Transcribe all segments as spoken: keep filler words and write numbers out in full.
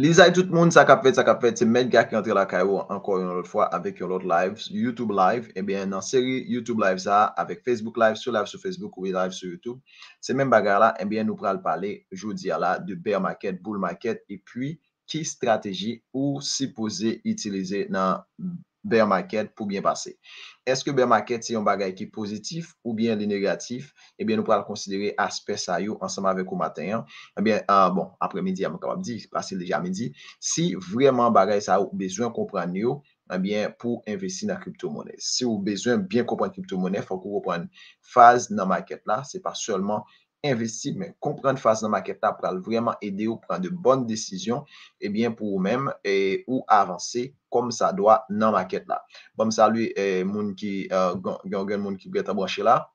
Lisez tout le monde, ça qu'a fait, ça qu'a fait. C'est Mel Gak qui est entré la Cairo encore une autre fois avec Yon Lot Live, YouTube Live. Eh bien, dans série YouTube Live, ça, avec Facebook Live, sur Live sur Facebook ou Live sur YouTube. C'est même bagarre là, eh bien, nous pourrons parler, jeudi à la, de Bear Market, Bull Market, et puis, qui stratégie ou supposé utiliser dans Bear Market pour bien passer. Est-ce que Bear Market c'est un bagage qui est positif ou bien négatif? Eh bien, nous pourrons considérer aspect ça ensemble avec au matin. Eh bien, euh, bon, après-midi, on va dire, passer déjà midi. Si vraiment bagage ça a besoin de comprendre, eh bien, pour investir dans la crypto-monnaie. Si vous avez besoin de bien comprendre la crypto-monnaie, il faut que vous compreniez la phase dans la market là. Ce n'est pas seulement investir, mais comprendre face dans la market là pour vraiment aider ou prendre de bonnes décisions et bien pour vous-même et ou avancer comme ça doit dans la market là. Bon, salut les gens qui sont branchés là.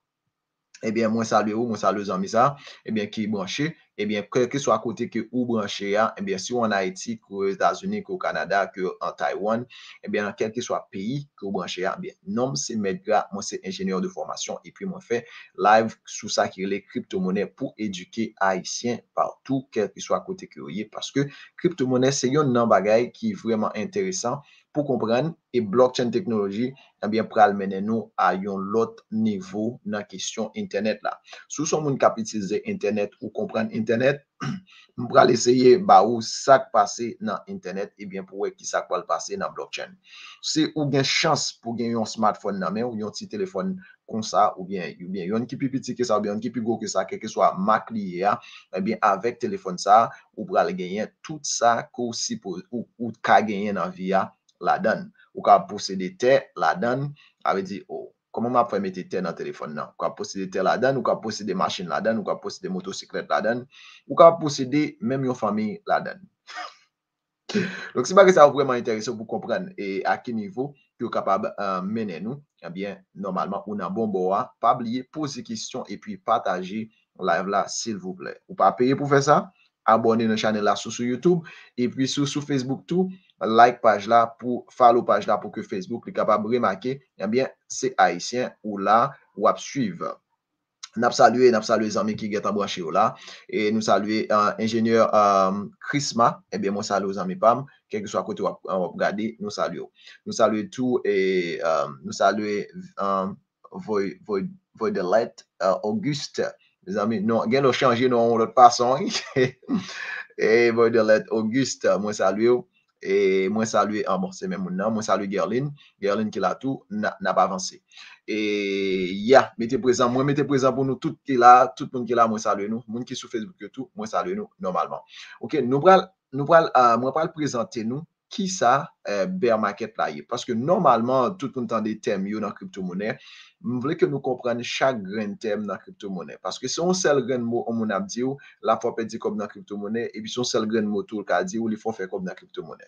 Eh bien, moi salut ou moi salut les amis ça. Eh bien, qui est branché. Eh bien, quel que soit à côté que ou branché là. Eh bien, si on en Haïti, qu'aux États-Unis, qu'au Canada, qu'en Taïwan. Eh bien, dans quel que soit pays que vous branchez là. Eh bien, nom c'est Mel Gak, moi c'est ingénieur de formation. Et puis, moi fait live sous ça qui est les crypto-monnaies pour éduquer Haïtiens partout, quel que soit à côté que vous y. Parce que crypto-monnaie, c'est un nan bagay qui est vraiment intéressant pour comprendre. Et blockchain technologie, eh bien, pour amener nous à un autre niveau dans la question Internet là. Sous son monde capitaliser Internet ou comprendre Internet, on va essayer bah où ça passer dans Internet et bien pour qui ça va passer dans blockchain. Si ou bien chance pour gagner un smartphone dans main ou un petit téléphone comme ça ou bien ou bien yon qui plus petit que ça ou bien yon qui plus gros que ça, quel que soit marque lié, eh bien avec téléphone ça, ou pour gagner tout ça qu'on suppose ou ou ka gagner dans via la donne. Ou ka posséder terre la donne, avait dit oh comment m'a fait mettre terre dans le téléphone là, ou posséder terre là-dedans, ou posséder machine là-dedans, ou posséder motocyclette là-dedans, ou posséder même une famille là-dedans. Donc c'est pas que ça vraiment intéressant pour comprendre et à quel niveau que capable euh, mener nous, eh bien normalement on a bon bois, pas oublier poser question et puis partager live là s'il vous plaît. Ou pas payer pour faire ça, abonnez notre chaîne là sur YouTube et puis sur sur Facebook tout. Like page là pour follow page là pour que Facebook soit capable de remarquer eh bien c'est haïtien ou là ou à suivre. Nous saluons nous saluons les amis qui sont branchés là et nous saluons ingénieur Chrisma et bien moi salue les amis pam quel que soit à côté on regarder nous saluons nous saluons tout et nous saluons void void voidlet Auguste les amis non gain le changer non l'autre façon et voidlet Auguste moi salue. Et moi saluer, ah bon, c'est même mon nom, moi saluer Gerline, Gerline qui l'a tout, n'a, n'a pas avancé. Et ya, yeah, mettez présent, moi mettez présent pour nous, tout qui là, tout le monde qui là, moi saluer nous, monde qui sur Facebook tout, moi saluer nous normalement. Ok, nous pral, nous pral, euh, moi pral présenter nous qui ça euh, Bear Market là y. Parce que normalement, tout le monde entend des thèmes dans crypto-monnaie, nous voulons que nous comprenions chaque grain thème dans crypto-monnaie. Parce que si on seul grain mot, on a dit, la fois peut dire comme dans crypto-monnaie, et puis si on seul grain mot, tout le cas dit, il faut faire comme dans crypto-monnaie.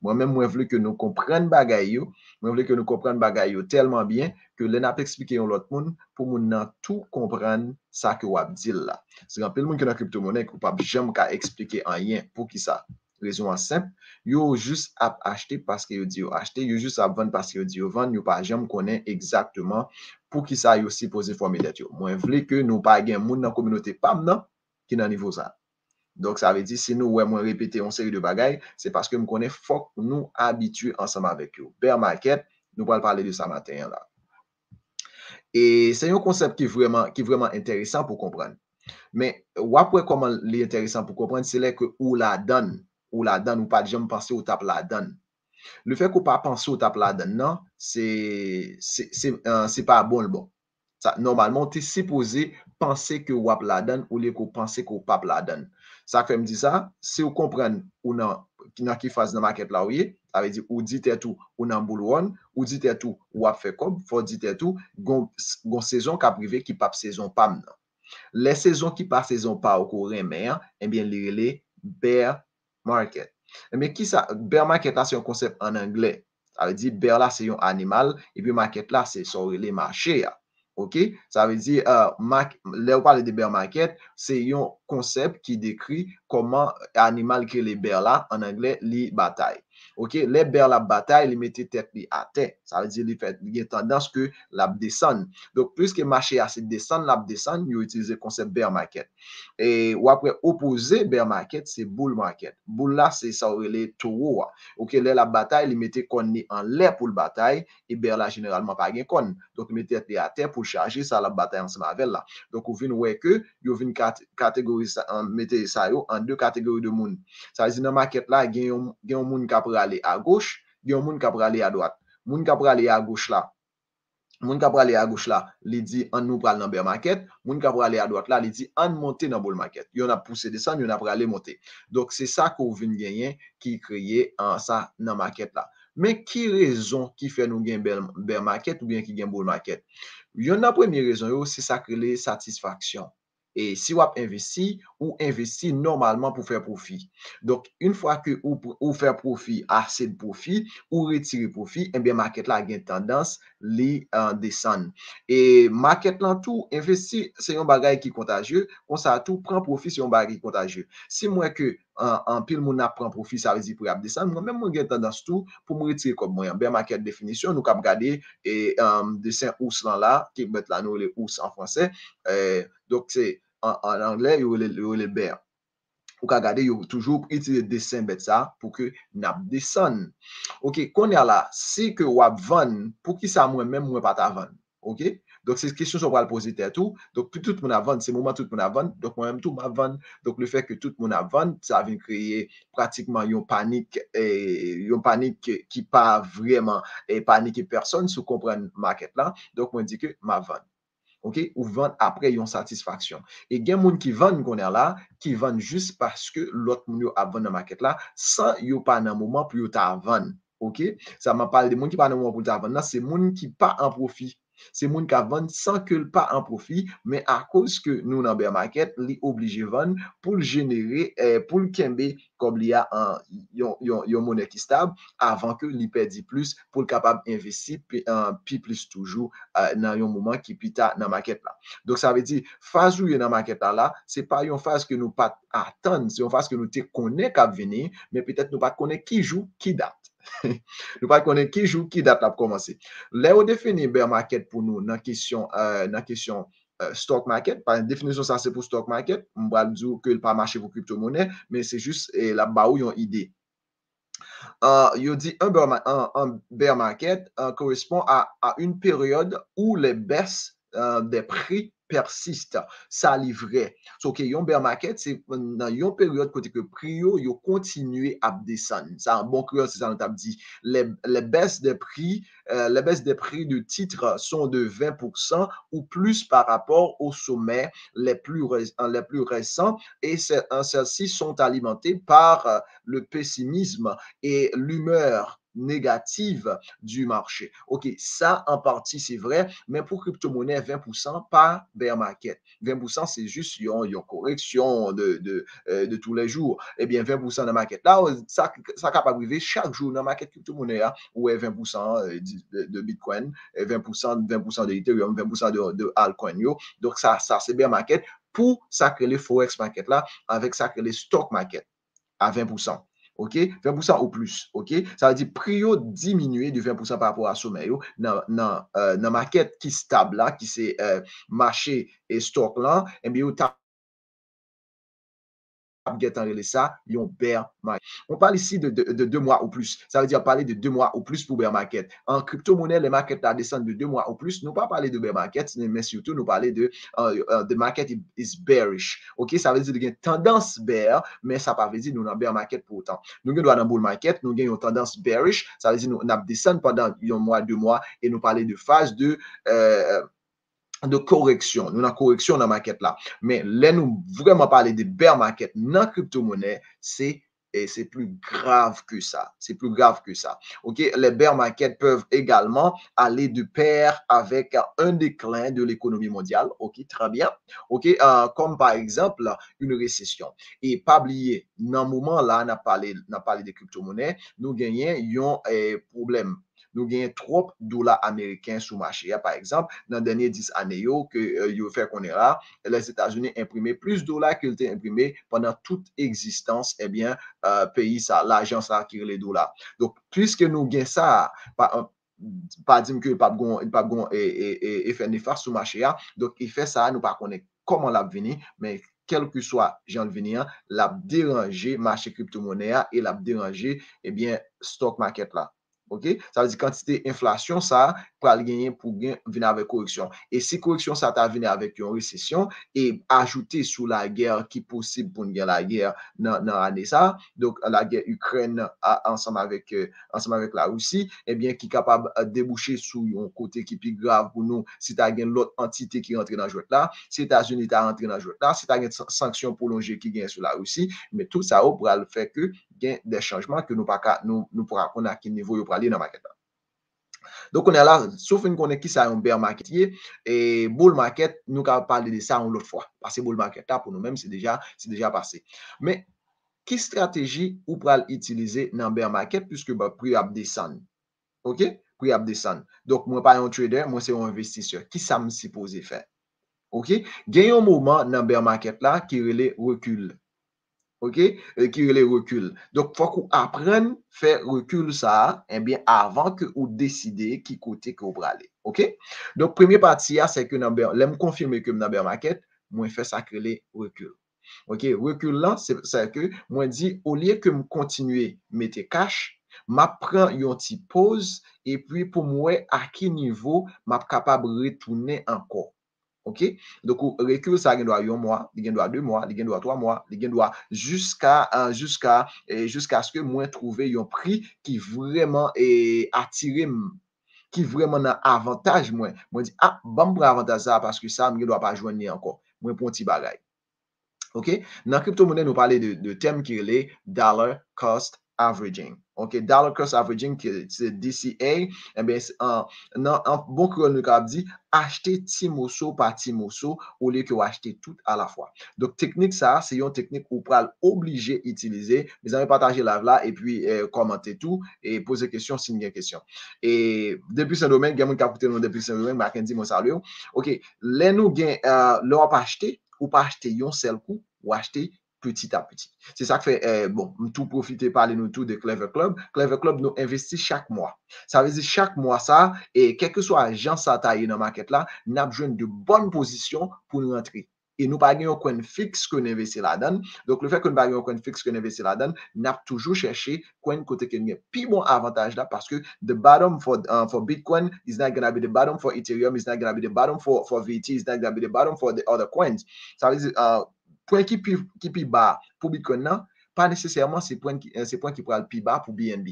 Moi-même, moi, je veux que nous comprenions bagaille, moi, je veux que nous comprenions bagaille tellement bien que l'on a expliqué à l'autre monde pour nous tout comprendre ça que vous avez dit là. C'est un peu le monde qui est dans crypto-monnaie, qu'on ne peut jamais expliquer en rien pour qui ça. Raison simple, yo juste à acheter parce que yo dit yo acheter, yo juste à vendre parce que yo dit yo vendre, yo pas jamais connaît exactement pour qui ça yo supposé former d'être yo. Moi vle que nous pas gain monde dans communauté pam nan qui dans niveau ça. Donc ça veut dire si nous ouais moi répéter une série de bagailles, c'est parce que me connaît faut nous habituer ensemble avec yo. Bear Market, nous va parler de ça matin là. Et c'est un concept qui vraiment qui vraiment intéressant pour comprendre. Mais ou après comment l'intéressant pour comprendre, c'est là que ou la donne ou la donne ou pas jamais penser au tap la donne. Le fait qu'on pas penser au tap la donne non, c'est c'est c'est euh, c'est pas bon le bon. Ça normalement tu es supposé penser que ou la donne ou lieu qu'on penser qu'on pas la donne. Ça fait me dire ça, si vous comprenez ou non qui dans qui phase dans market là oui, ça veut dire ou dit tout ou dans bull run, ou dit tout ou a fait comme faut dit tout gon gon saison qu'a privé qui pas saison pam non. Les saisons qui pas saison pas au courant mais eh bien les les bear market. Mais qui ça bear market là c'est un concept en anglais. Ça veut dire bear là c'est un animal et puis market là c'est sur les marchés. OK? Ça veut dire euh mark, là on parle de bear market, c'est un concept qui décrit comment animal que les bear là en anglais li bataille. OK, les bears la bataille, ils mettent tête à terre. Ça veut dire il y a tendance que la descend. Donc plus que marché à se descendre, la descend, ils utilisent le concept bear market. Et ou après opposé bear market, c'est bull market. Bull là c'est ça les taureaux. OK, les la bataille, ils mettent conné en l'air pour le bataille et bear là généralement pas gain con. Donc ils mettent tête à terre pour charger ça la bataille ensemble avec là. Donc on vient ouais que ils viennent catégoriser mettre ça en deux catégories de monde. Ça veut dire dans market là, il y a un monde qui peut aller à gauche, il y a un monde qui peut aller à droite. Moun ka prale à gauche là. Moun ka prale à gauche là, li dit on nous pral dans bear market, moun ka prale à droite là, li dit on monter dans bull market. Yon a poussé descendre, yon a prale monter. Donc c'est ça qu'on vient gagner qui créer en ça dans market là. Mais qui raison qui fait nous gain bear market ou bien qui gain bull market? Yon a première raison yo, c'est ça créer satisfaction. Et si vous investi ou investi normalement pour faire profit. Donc, une fois que vous, vous faites profit, assez de profit, ou retirez profit, et bien, market là a une tendance à uh, descendre. Et market là tout, investi, c'est un bagage qui est contagieux, on ça tout, prend profit, c'est un bagage contagieux. Si moi que en, en pile mon a prend profit, ça veut dire pour descendre, moi même moi j'ai tendance tout pour me retirer comme moi. Bear market définition nous cap regarder et um, dessin ours là là qui mettent là nous les ours en français eh, donc c'est en, en anglais il le le bear ou ka regarder toujours utiliser dessin bête ça pour que n'a descende. OK, qu'on y a là si que ou a vendre pour qui ça moi même moi pas ta vendre. OK? Donc c'est question qu'on va le poser tout. Donc tout mon avant, c'est moment tout mon avant. Donc moi même tout m'avant. Donc le fait que tout mon avant, ça vient créer pratiquement une panique et une panique qui pas vraiment et panique personne sous comprendre market là. Donc on dit que m'avant. OK, ou vendre après une satisfaction. Et il y a des gens qui vendent qu'on est là, qui vendent juste parce que l'autre monde a vendu dans market là sans yo pas dans moment pour yo ta vendre. OK? Ça m'a parlé de monde qui pas dans moment pour ta vendre, c'est monde qui pas en profit. C'est moun ka vend sans que le pas en profit, mais à cause que nous dans bear market, li obligé vendre pour le générer eh, pour le kembe comme il y a un yon yon, yon monnaie qui stable avant que li perdi plus pour le capable investir puis un pi plus toujours euh, dans un moment qui pita dans market là. Donc ça veut dire phase où dans market là là, c'est pas une phase que nous pas attendre, c'est une phase que nous te connaît cap venir, mais peut-être nous pas connaît qui joue, qui date. Nous pas connaît qui joue qui date a commencé. Là on définit bear market pour nous dans question euh, dans question euh, stock market, par définition ça c'est pour stock market, on va dire que pas marché pour crypto-monnaie, mais c'est juste eh, la ba ou yon idée. Euh, il dit un bear, un, un bear market euh, correspond à, à une période où les baisses euh, des prix persiste, ça livrait. Donc, so, yon bear market, c'est dans une période côté que prix yo continue à descendre. Ça, un bon créole, c'est ça qu'on t'a dit. Les, les baisses des prix, euh, les baisses des prix de titres sont de vingt pour cent ou plus par rapport aux sommets les plus, les plus récents et celles-ci sont alimentées par euh, le pessimisme et l'humeur négative du marché. OK, ça en partie c'est vrai, mais pour crypto-monnaie, vingt pour cent pas bear market. vingt pour cent c'est juste yon, yon correction de, de, euh, de tous les jours. Eh bien, vingt pour cent de market. Là, ça ça capable arriver chaque jour dans market crypto-monnaie, où est vingt pour cent de, de Bitcoin, vingt pour cent, vingt pour cent de Ethereum, vingt pour cent de, de altcoin. Yo. Donc, ça, ça c'est bear market pour sacrer les forex market là, avec sacrer les stock market à vingt pour cent. OK, vingt pour cent ou plus. OK, ça veut dire prix diminué de vingt pour cent par rapport à sommet dans dans euh, dans market qui stable là, qui c'est euh, marché et stock là, et bien ça, yon bear market. On parle ici de, de, de deux mois ou plus. Ça veut dire parler de deux mois ou plus pour bear market. En crypto-monnaie, les markets descendent de deux mois ou plus. Nous pas parler de bear market, mais surtout nous parler de uh, the market is bearish. OK, ça veut dire qu'il y a une tendance bear, mais ça pas veut dire nous dans bear market pour autant. Nous gagnons dans bull market, nous gagnons une tendance bearish. Ça veut dire nous n'a descend pendant un mois, deux mois et nous parler de phase de euh, de correction. Nous avons correction dans la market là. Mais là, nous vraiment parler de bear market dans crypto-monnaie, c'est et c'est plus grave que ça. C'est plus grave que ça. OK, les bear markets peuvent également aller de pair avec un déclin de l'économie mondiale. OK, très bien. OK, euh, comme par exemple une récession. Et pas oublier, dans le moment là, on a parlé, on a parlé des crypto-monnaies, nous gagnons un problème. nous avons trop dollars américains sur le marché. Par exemple, dans les dernières dix années, que vous faites qu'on est là, les États-Unis imprimaient plus de dollars qu'ils ont imprimés pendant toute existence, eh bien, euh, pays, ça, l'agence a tiré les dollars. Donc, puisque nous avons ça, par, pas dire que pas bon pas bon et et et fait néfaste sur marché a, donc il fait ça nous pas connaît comment l'a venir, mais quel que soit Jean venir l'a déranger marché crypto-monnaie et l'a déranger eh bien stock market là. OK, ça veut dire quantité inflation ça pour gagner pour venir avec correction, et si correction ça t'a venir avec une récession et ajouter sous la guerre qui possible pour gagner la guerre dans dans année ça, donc la guerre Ukraine a, ensemble avec euh, ensemble avec la Russie, eh bien qui capable déboucher sur un côté qui plus grave pour nous si t'as gagné l'autre entité qui rentre dans jeu là, si États-Unis t'a rentré dans jeu là, si t'as gagné sanction prolongée qui gagne sur la Russie, mais tout ça au bras le fait que gain des changements que nous pas nous nous pourra connaître à quel niveau yo aller dans market. Donc on est là, sauf une connaît qui ça un bear marketier et bull market, nous capable parler de ça une autre fois parce que bull market là pour nous même c'est déjà c'est déjà passé. Mais qui stratégie ou pral utiliser dans bear market puisque bah prix a descendre. OK? Prix a descendre. Donc moi pas un trader, moi c'est un investisseur. Qui ça me supposé faire? OK? Gagne un moment dans bear market là qui relève recul. OK, qui les recul. Donc faut qu'on apprenne faire recul ça et eh bien avant que vous décidez qui côté que vous aller. OK? Donc première partie là c'est que dans l'aime confirmer que dans bear market, moi fait ça créer recul. OK, recul là c'est ça que moi dit au lieu que me continuer mettre cash, m'a prend une petite pause et puis pour moi à quel niveau m'a capable retourner encore. OK, donc recul ça gagne doit un mois, il gagne doit deux mois, il gagne doit trois mois, il gagne doit jusqu'à jusqu'à jusqu'à ce que moi trouver un prix qui vraiment est attiré, qui vraiment un avantage moi. Moi dit ah bon pour avantage ça parce que ça me doit pas joindre encore. Moi pour un petit bagage. OK, dans crypto monnaie nous parler de de thème qui est dollar cost averaging. OK, dollar cost averaging qui c'est D C A, eh bien en en bon chrono cap dit acheter petit morceau par petit morceau au lieu que vous achetez tout à la fois. Donc technique ça, c'est une technique où pral obligé utiliser. Mes amis partager la là et puis eh, commenter tout et poser question si vous avez question. Et depuis ce domaine, gamin capter nous depuis ce domaine, Mackenzie mon salut. OK, les nous gain euh, leur pas acheter ou pas acheter un seul coup ou acheter petit à petit. C'est ça que fait, eh, bon, tout profiter, parler nous tout de Clever Club. Clever Club nous investit chaque mois. Ça veut dire chaque mois ça, et quel que soit l'agent ça taille dans le market là, nous avons besoin de bonnes positions pour nous rentrer. Et nous n'avons pas un coin fixe que nous investissons là-dedans. Donc, le fait que nous n'avons pas un coin fixe que nous investissons là-dedans, nous avons toujours cherché coin côté qui est plus bon avantage là parce que the bottom for, um, for Bitcoin is not going to be the bottom for Ethereum, is not going to be the bottom for, for V T, is not going to be the bottom for the other coins. Ça veut dire, uh, point qui pi qui pi bas pour Bitcoin non, pas nécessairement c'est point qui c'est point qui prend le pi bas pour B N B.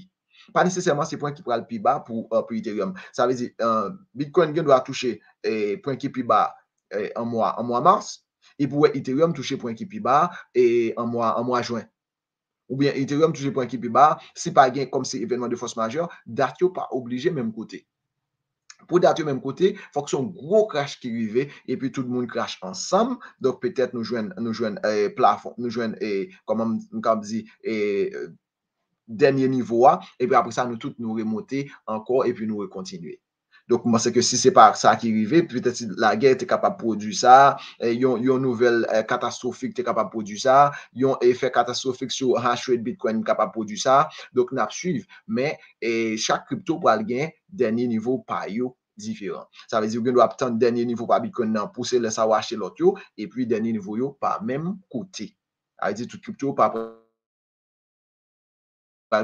Pas nécessairement c'est point qui prend le pi bas pour uh, pour Ethereum. Ça veut dire uh, Bitcoin doit toucher eh, point qui pi bas eh, en mois en mois mars et pour Ethereum toucher point qui pi bas et en mois en mois juin. Ou bien Ethereum toucher point qui pi bas, si pas gain comme c'est événement de force majeure, datio pas obligé même côté. Pour dater même côté, faut que son gros crash qui arrive et puis tout le monde crash ensemble. Donc peut-être nous joignent nous joignent euh, plafond, nous joignent et euh, comment on dit et euh, dernier niveau là et puis après ça nous toutes nous remonter encore et puis nous continuer. Donc moi c'est que si c'est pas ça qui arrive, peut-être si la guerre est capable de produire ça, yon yon nouvelle euh, catastrophique est capable de produire ça, yon effet catastrophique sur hash rate Bitcoin capable de produire ça. Donc n'a suivre mais et chaque crypto pour gain dernier niveau par yo différent. Ça veut dire que nous doit attendre dernier niveau par Bitcoin nan pousser le ça acheter l'autre yo et puis dernier niveau yo par même côté. Ça veut dire toute crypto par va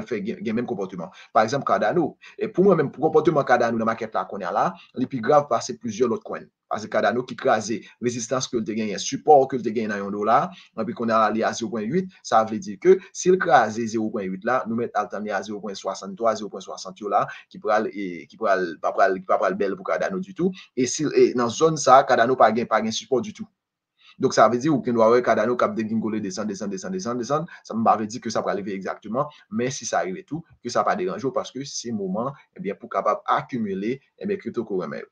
faire le même comportement. Par exemple, Cardano. Et pour moi, même pour comportement Cardano dans la market là qu'on a là, les plus grave parce que plusieurs autres coins. Parce que Cardano qui crase résistance que tu gagnes, support que tu gagnes dans un dollar, et puis qu'on a allé à zéro virgule huit, ça veut dire que si le crase zéro virgule huit là, nous mettons à zéro virgule soixante-trois, zéro virgule soixante là, qui pourrait qui pourrait pas pas le bel pour Cardano du tout. Et si et dans zone ça, Cardano pas gain pas gain support du tout. Donc ça veut dire qu'on doit avoir Cardano cap de gingolé descendre descendre descendre descendre descendre, ça me veut dire que ça va arriver exactement, mais si ça arrive tout, que ça pas déranger parce que c'est moment eh bien pour capable accumuler eh bien crypto correct.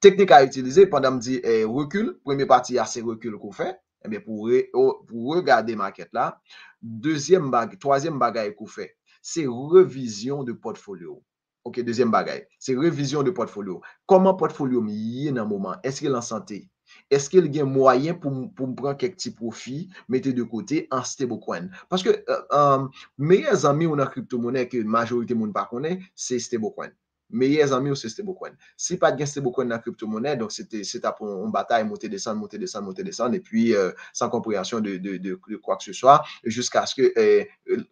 Technique à utiliser pendant me dit eh, recul, première partie à c'est recul qu'on fait, eh bien pour re, pour regarder market là, deuxième bag, troisième bagaille qu'on fait, c'est révision de portfolio. OK, deuxième bagaille, c'est révision de portfolio. Comment portfolio y est dans le moment? Est-ce qu'il est en santé? Est-ce qu'il y a moyen pour pour prendre quelques petits profits, mettre de côté en stablecoin? Parce que euh, meilleurs amis on a crypto-monnaie que majorité monde pas connaît, c'est stablecoin. Meilleurs amis c'est stablecoin. Si pas de stablecoin dans crypto-monnaie, donc c'était c'est une bataille monter descendre monter descendre monter descendre et puis euh, sans compréhension de de, de de quoi que ce soit jusqu'à ce que euh,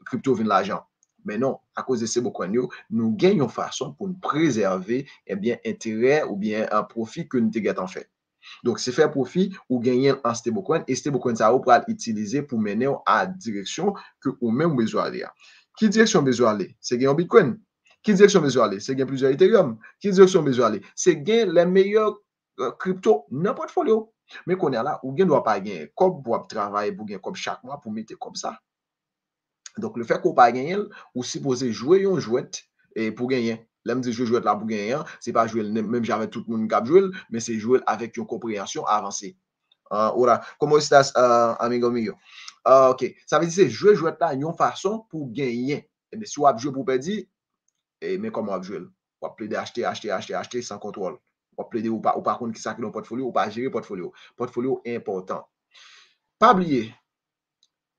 crypto vienne l'argent. Mais non, à cause de ces stablecoins, nous gagnons façon pour nous préserver eh bien intérêt ou bien un profit que nous avons fait. Donc, c'est faire profit ou gagner en stablecoin et stablecoin, ça vous pouvez l'utiliser pour mener à la direction que vous-même besoin d'aller. Qui direction besoin d'aller? C'est gagner en Bitcoin. Qui direction besoin d'aller? C'est gagner plusieurs Ethereum. Qui direction besoin d'aller? C'est gagner les meilleurs crypto dans le portfolio. Mais qu'on est là, ou bien ne doit pas gagner comme pour travailler, pour gagner comme chaque mois, pour mettre comme ça. Donc, le fait qu'on pas gagner, ou supposé jouer un jouette et pour gagner. Là, je dis je joue là pour gagner, c'est pas jouer même j'avais tout le monde qui joue, mais c'est jouer avec une compréhension avancée. Ah, voilà. Comment ça se passe, amigo mio? Ah, ok. Ça veut dire c'est jouer jouer là une façon pour gagner. Mais si on joue pour perdre, et mais comment on joue? On plaider acheter, acheter, acheter, acheter sans contrôle. On plaider ou pas ou par contre qui ça qui dans portfolio ou pas gérer portfolio. Portfolio important. Pas oublier.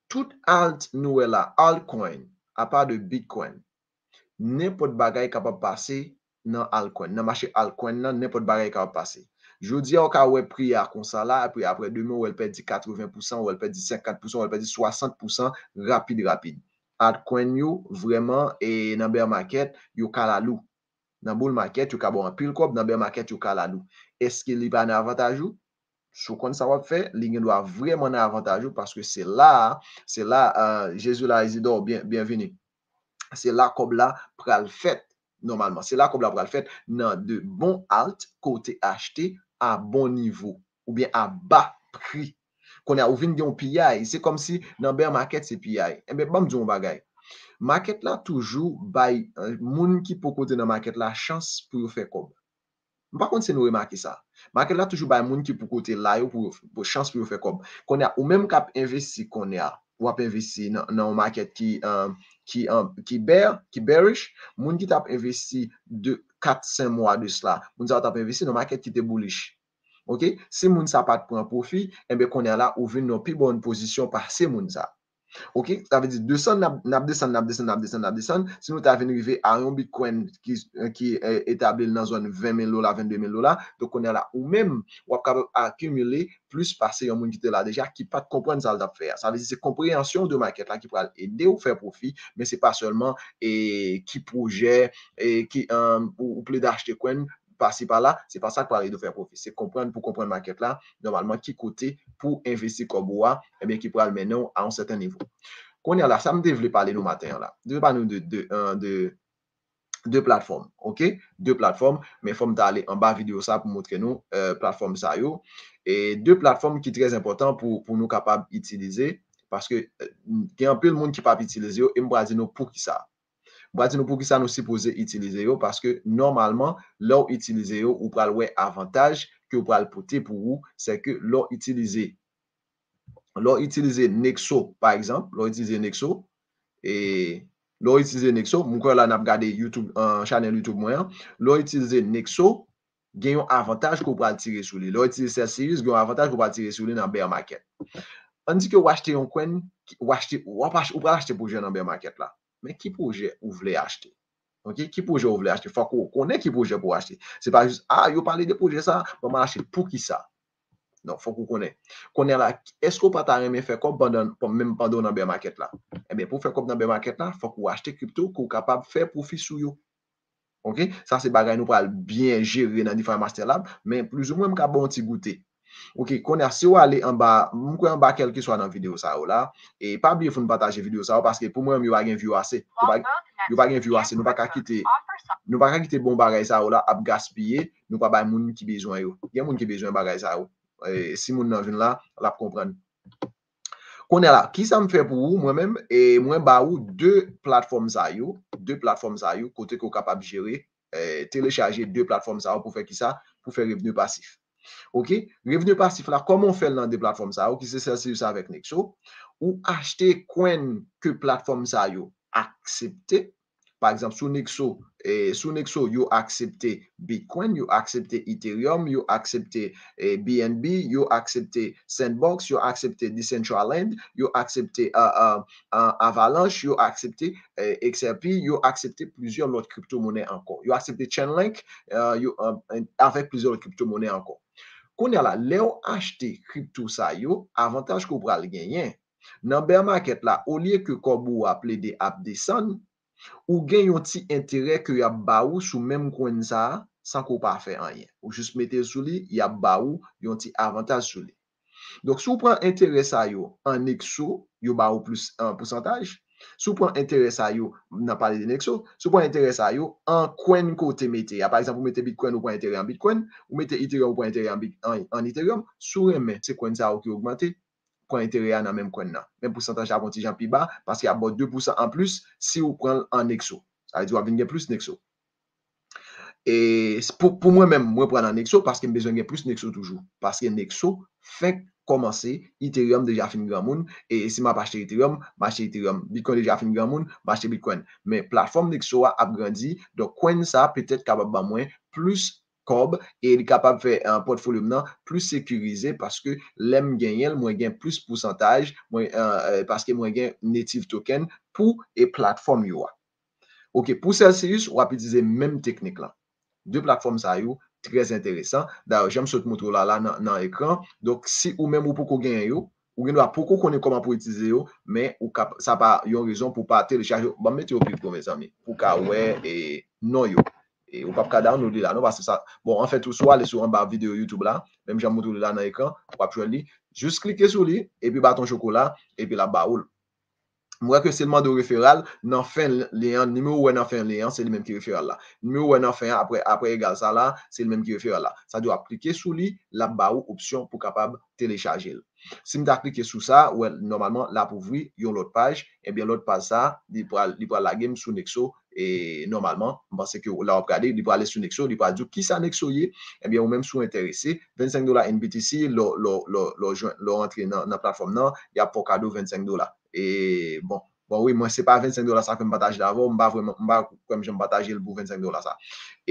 Tout alt nous est là, altcoin à part de Bitcoin. N'importe bagaille capable passer dans altcoin dans marché altcoin n'importe bagaille capable passer jodi au cas où prix a comme ça là puis après demain ou elle perd quatre-vingts pour cent ou elle perd cinquante pour cent ou elle perd soixante pour cent rapide rapide altcoin yo vraiment et dans bear market yo kalalou dans bull market yo ka bon pile cop dans bear market yo kalalou est-ce qu'il y a un avantage ou sous qu'on ça va faire li doit vraiment un avantage parce que c'est là c'est là euh, Jésus la Isidore bien bienvenue. C'est là comme la pral fait normalement. C'est là comme la pral fait dans de bons alt côté acheté à bon niveau ou bien à bas prix. Qu'on a ouvert un P I, c'est comme si dans bear market c'est P I. Et ben bon on bagay. Market là toujours bay moun qui pour côté dans market là chance pour faire comme. Par contre c'est nous remarquer ça. Market là toujours bay moun qui pour côté là pour chance pour faire comme. Qu'on a ou même cap investi qu'on a ou ap investi dans dans market qui um, qui um, qui bear qui bearish moun qui t'a investi de quatre cinq mois de cela moun ça t'a investi dans market qui était bullish. OK, si moun ça pas prend profit et ben qu'on est là ou vinn dans plus bonne position par ces moun ça. OK, ça veut dire descendre n'a descendre n'a descendre n'a descendre n'a descendre si nous t'a vinn arriver à un bitcoin qui qui est établi dans zone vingt mille dollars vingt-deux mille dollars donc on est là ou même ou capable accumuler plus passer un monde qui était là déjà qui pas comprendre ça l'a faire ça veut dire c'est compréhension de market là qui peut aider ou faire profit mais c'est pas seulement et qui projet et qui um, ou, ou plus d'acheter coin passer par là c'est pas ça qui parler de faire profit c'est comprendre pour comprendre market là normalement qui côté pour investir comme bois et eh bien qui parle maintenant à un certain niveau qu'on est là ça me devait parler nous matin là devait pas nous de de de, de deux plateformes OK deux plateformes mais faut d'aller en bas vidéo ça pour montrer nous euh, plateforme ça yo et deux plateformes qui très important pour pour nous capable utiliser parce que il y a un peu le monde qui pas utiliser et me dire nous pour qui ça moi dis nous pour qui ça nous supposé utiliser yo parce que normalement l'on utiliser yo ou pral ouais avantage que ou pral porter pour vous c'est que l'on utiliser l'on utiliser Nexo par exemple l'on utiliser Nexo et l'on utiliser Nexo mon quoi là n'a regardé YouTube en channel YouTube moyen l'on utiliser Nexo gagne un avantage qu'on pral tirer sur lui l'on utiliser Celsius gagne un avantage qu'on pral tirer sur lui dans bear market on dit que ou acheter un coin ou acheter ou pas acheter pour jouer dans bear market là. Mais qui projet vous voulez acheter? OK, qui projet vous voulez acheter? Faut qu'on connaisse qui projet pour acheter. C'est pas juste ah, yo parler de projet ça, on va acheter pour qui ça? Non, faut qu'on connaisse. Connait là, est-ce qu'on pas ta rien faire comme pendant même pendant dans bear market là? Eh bien pour faire comme dans bear market là, faut qu'on acheter crypto qu'on capable faire profit sur yo. OK? Ça c'est bagay nous pour bien gérer dans DeFi Master Lab, mais plus ou moins ka bon petit goûter. OK, connait si vous allez en bas, moi quoi en bas quel que soit dans vidéo ça là et pas oublier faut partager vidéo ça parce que pour moi il y a gain view assez. Il y a gain view assez, nous pas qu'à quitter. Nous pas qu'à quitter bon bagage ça là à gaspiller, nous pas ba moun qui besoin yo. Il y a moun qui besoin bagage ça et si moun nan vinn là, la comprendre. Connait là, qui ça me fait pour moi-même et moi ba ou deux plateformes ça yo, deux plateformes ça yo côté qu'on capable gérer télécharger deux plateformes ça pour faire qui ça pour faire revenu passif. OK, revenu passif là comment on fait dans des plateformes ça qui c'est Celsius avec Nexo ou acheter coin que plateforme ça yo accepter Par exemple, sous Nexo, et sous Nexo, vous acceptez Bitcoin, vous acceptez Ethereum, vous acceptez B N B, vous acceptez Sandbox, vous acceptez Decentraland, vous acceptez uh, uh, uh, Avalanche, vous acceptez uh, X R P, vous acceptez plusieurs autres crypto-monnaies encore. Vous acceptez Chainlink uh, you, um, avec plusieurs autres crypto-monnaies encore. Qu'on a là, Léo acheté crypto ça, yo, avantage qu'on va le gagner. Dans le bear market là, au lieu que Kobo a plaidé à descendre, ou gagne un petit intérêt que y a baou sous même coin ça sans qu'on pas faire rien. Ou juste mettez sous lui, y a baou un petit avantage sous lui. Donc si vous prend intérêt ça yo en Nexo, yo baou plus un pourcentage. Si vous prend intérêt ça yo, n'a pas de Nexo, si vous prend intérêt ça yo en coin côté mettez. Par exemple, vous mettez Bitcoin ou prend intérêt en Bitcoin, vous mettez Ethereum ou prend intérêt en, en, en Ethereum, sous mais c'est coin ça qui augmenté. Quoi intérêt à dans même coin là même pourcentage à contingent plus bas parce qu'il y a bon deux pour cent en plus si vous prenez en Nexo ça veut dire vous avez plus Nexo et pour pour moi même moi prendre en Nexo parce que j'ai besoin de plus Nexo toujours parce que Nexo fait commencer Ethereum déjà fin grand monde et si m'a pas acheté Ethereum m'acheter Ethereum Bitcoin déjà fin grand monde m'acheter Bitcoin mais plateforme Nexo a grandi donc coin ça peut-être capable ba moins plus et il est capable de faire un portfolio maintenant plus sécurisé parce que l'aime gagner, moins gagne plus pourcentage, moins, euh, parce que moins gagne native token pour et plateforme yo. Ok, pour Celsius, on va utiliser même technique là. Deux plateformes ça yo, très intéressant. D'ailleurs, j'aime cette montre là là dans l'écran. Donc si ou même ou pour gagner yo, ou bien doit pourquoi connaît comment pour utiliser yo, mais ou cap, ça pas une raison pour pas télécharger. Bon mettez au plus pour mes amis, pour ka ouais et non yo. Et ou pas Cardano ou de là non parce que ça bon en fait tout soit aller sur en bas vidéo YouTube là même j'aime montre là dans l'écran ou pas joli juste cliquer sur lui et puis bâton chocolat et puis la baoule moi que seulement de référal n'en fin lien numéro un n'en fin lien c'est le même qui référal là numéro un n'en fin après après égal ça là c'est le même qui référal là ça doit cliquer sur lui la baoule option pour capable télécharger si m'ta cliquer sur ça ouais normalement là pour vous yon l'autre page et bien l'autre page ça il va il va la game sur Nexo et normalement parce que là on regarder il va aller sur Nexo il va dire qui ça Nexo et bien ou même sous intéressé vingt-cinq dollars N B T C le le le le le rentrer dans la plateforme non il y a pour cadeau vingt-cinq dollars et bon bon oui moi c'est pas vingt-cinq dollars ça que me partage d'avant m'pas vraiment m'pas comme j'aime partager le pour vingt-cinq dollars ça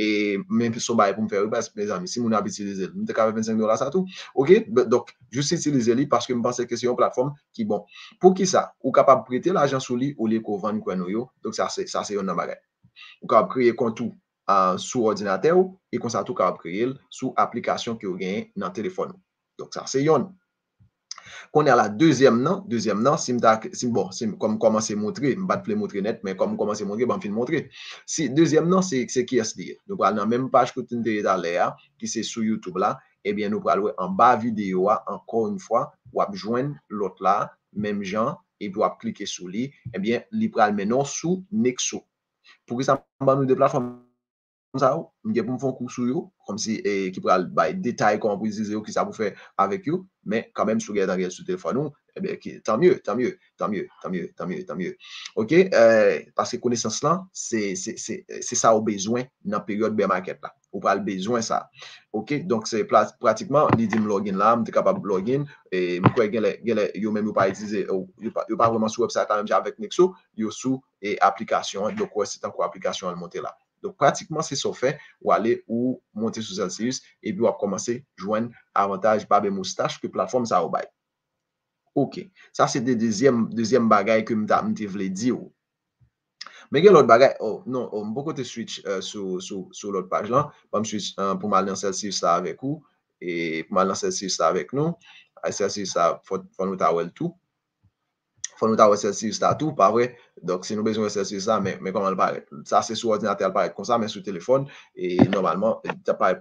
et même si ça pour me faire parce mes amis si mon a utilisé me avec vingt-cinq dollars ça tout OK donc juste utiliser lui parce que me pense que c'est une plateforme qui bon pour qui ça ou capable prêter l'argent sur lui au lieu qu'on vendre quoi nous donc ça c'est ça c'est une bagage ou capable créer compte euh, sur ordinateur et comme ça tout capable créer sur application que vous gagne dans téléphone donc ça c'est yon qu'on est à la deuxième non deuxième non si bon si comme commencer montrer me pas montrer net mais comme commencer montrer ben fin montrer si deuxième non c'est c'est qui est donc dans même page que tu es là qui c'est sur YouTube là et bien nous parler en bas vidéo encore une fois ou à joindre l'autre là même gens et puis cliquer sur lui et bien il pral maintenant sous Nexo pour que ça va nous des plateformes ça on gagne pour faire cours sur yo comme si et qui pral by détail comment utiliser yo qui ça pour faire avec yo mais quand même sur regarder sur téléphone eh bien tant mieux tant mieux tant mieux tant mieux tant mieux tant mieux OK euh, parce que connaissance là c'est c'est c'est c'est ça au besoin dans période bear market là ou pas le besoin ça OK donc c'est pratiquement les dim login là on est capable de login et moi quoi gars yo même pas utiliser yo pas vraiment sur website même avec Nexo yo sous et application donc c'est encore application à monter là. Donc, pratiquement, c'est ça fait, ou aller ou monter sous Celsius, et puis on va commencer à joindre avantage, barbe et moustache, que plateforme ça au bail. OK. Ça, c'est le deuxième, deuxième bagage que je voulais dire. Mais il y a l'autre bagage. Oh, non, on va côté switch euh, sur so, so, so l'autre page là. Pour m'aller dans Celsius là avec vous, et pour m'aller dans Celsius là avec nous. Celsius là, il faut nous avoir tout. Faut nous avoir Celsius là tout, pas vrai? Donc, si nous besoin de Celsius là, mais, mais comment elle paraît? Ça, c'est sur ordinateur, elle paraît comme ça, mais sur téléphone, et normalement, ça paraît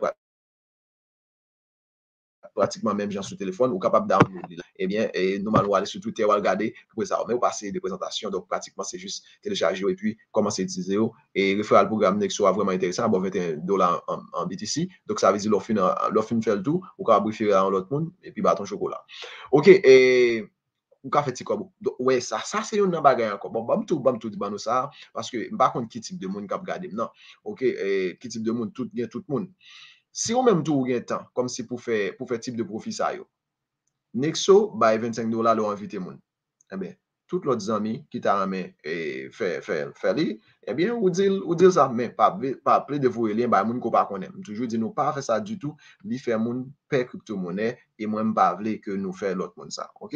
pratiquement même gens sur téléphone, ou capable downloader. Eh bien, et normalement, on va aller sur Twitter, on va regarder, pour ça, on va passer des présentations, donc pratiquement, c'est juste télécharger, et puis commencer à utiliser, et référer le programme Nexo, vraiment intéressant, bon, vingt et un dollars en, en B T C, donc ça veut dire l'offre fait le tout, ou capable référer à l'autre monde, et puis bâton chocolat. OK, et... ou qu'a fait quoi ouais ça ça c'est un bagage encore bon bam tout bam tout banou ça parce que par contre qui type de monde qu'a regarder non OK et qui type de monde tout gain tout monde si on même tout gain temps comme si pour faire pour faire type de profit ça yo Nexo by vingt-cinq dollars leur inviter monde eh bien tout l'autre ami qui t'a ramené et fait fait fait lui eh bien ou dit ou dit ça mais pas pas plein de vous lien ba moun ko pa connaît toujours dit nous pas faire ça du tout li fait moun paie crypto-monnaie et moi pas veut que nous fait l'autre monde ça OK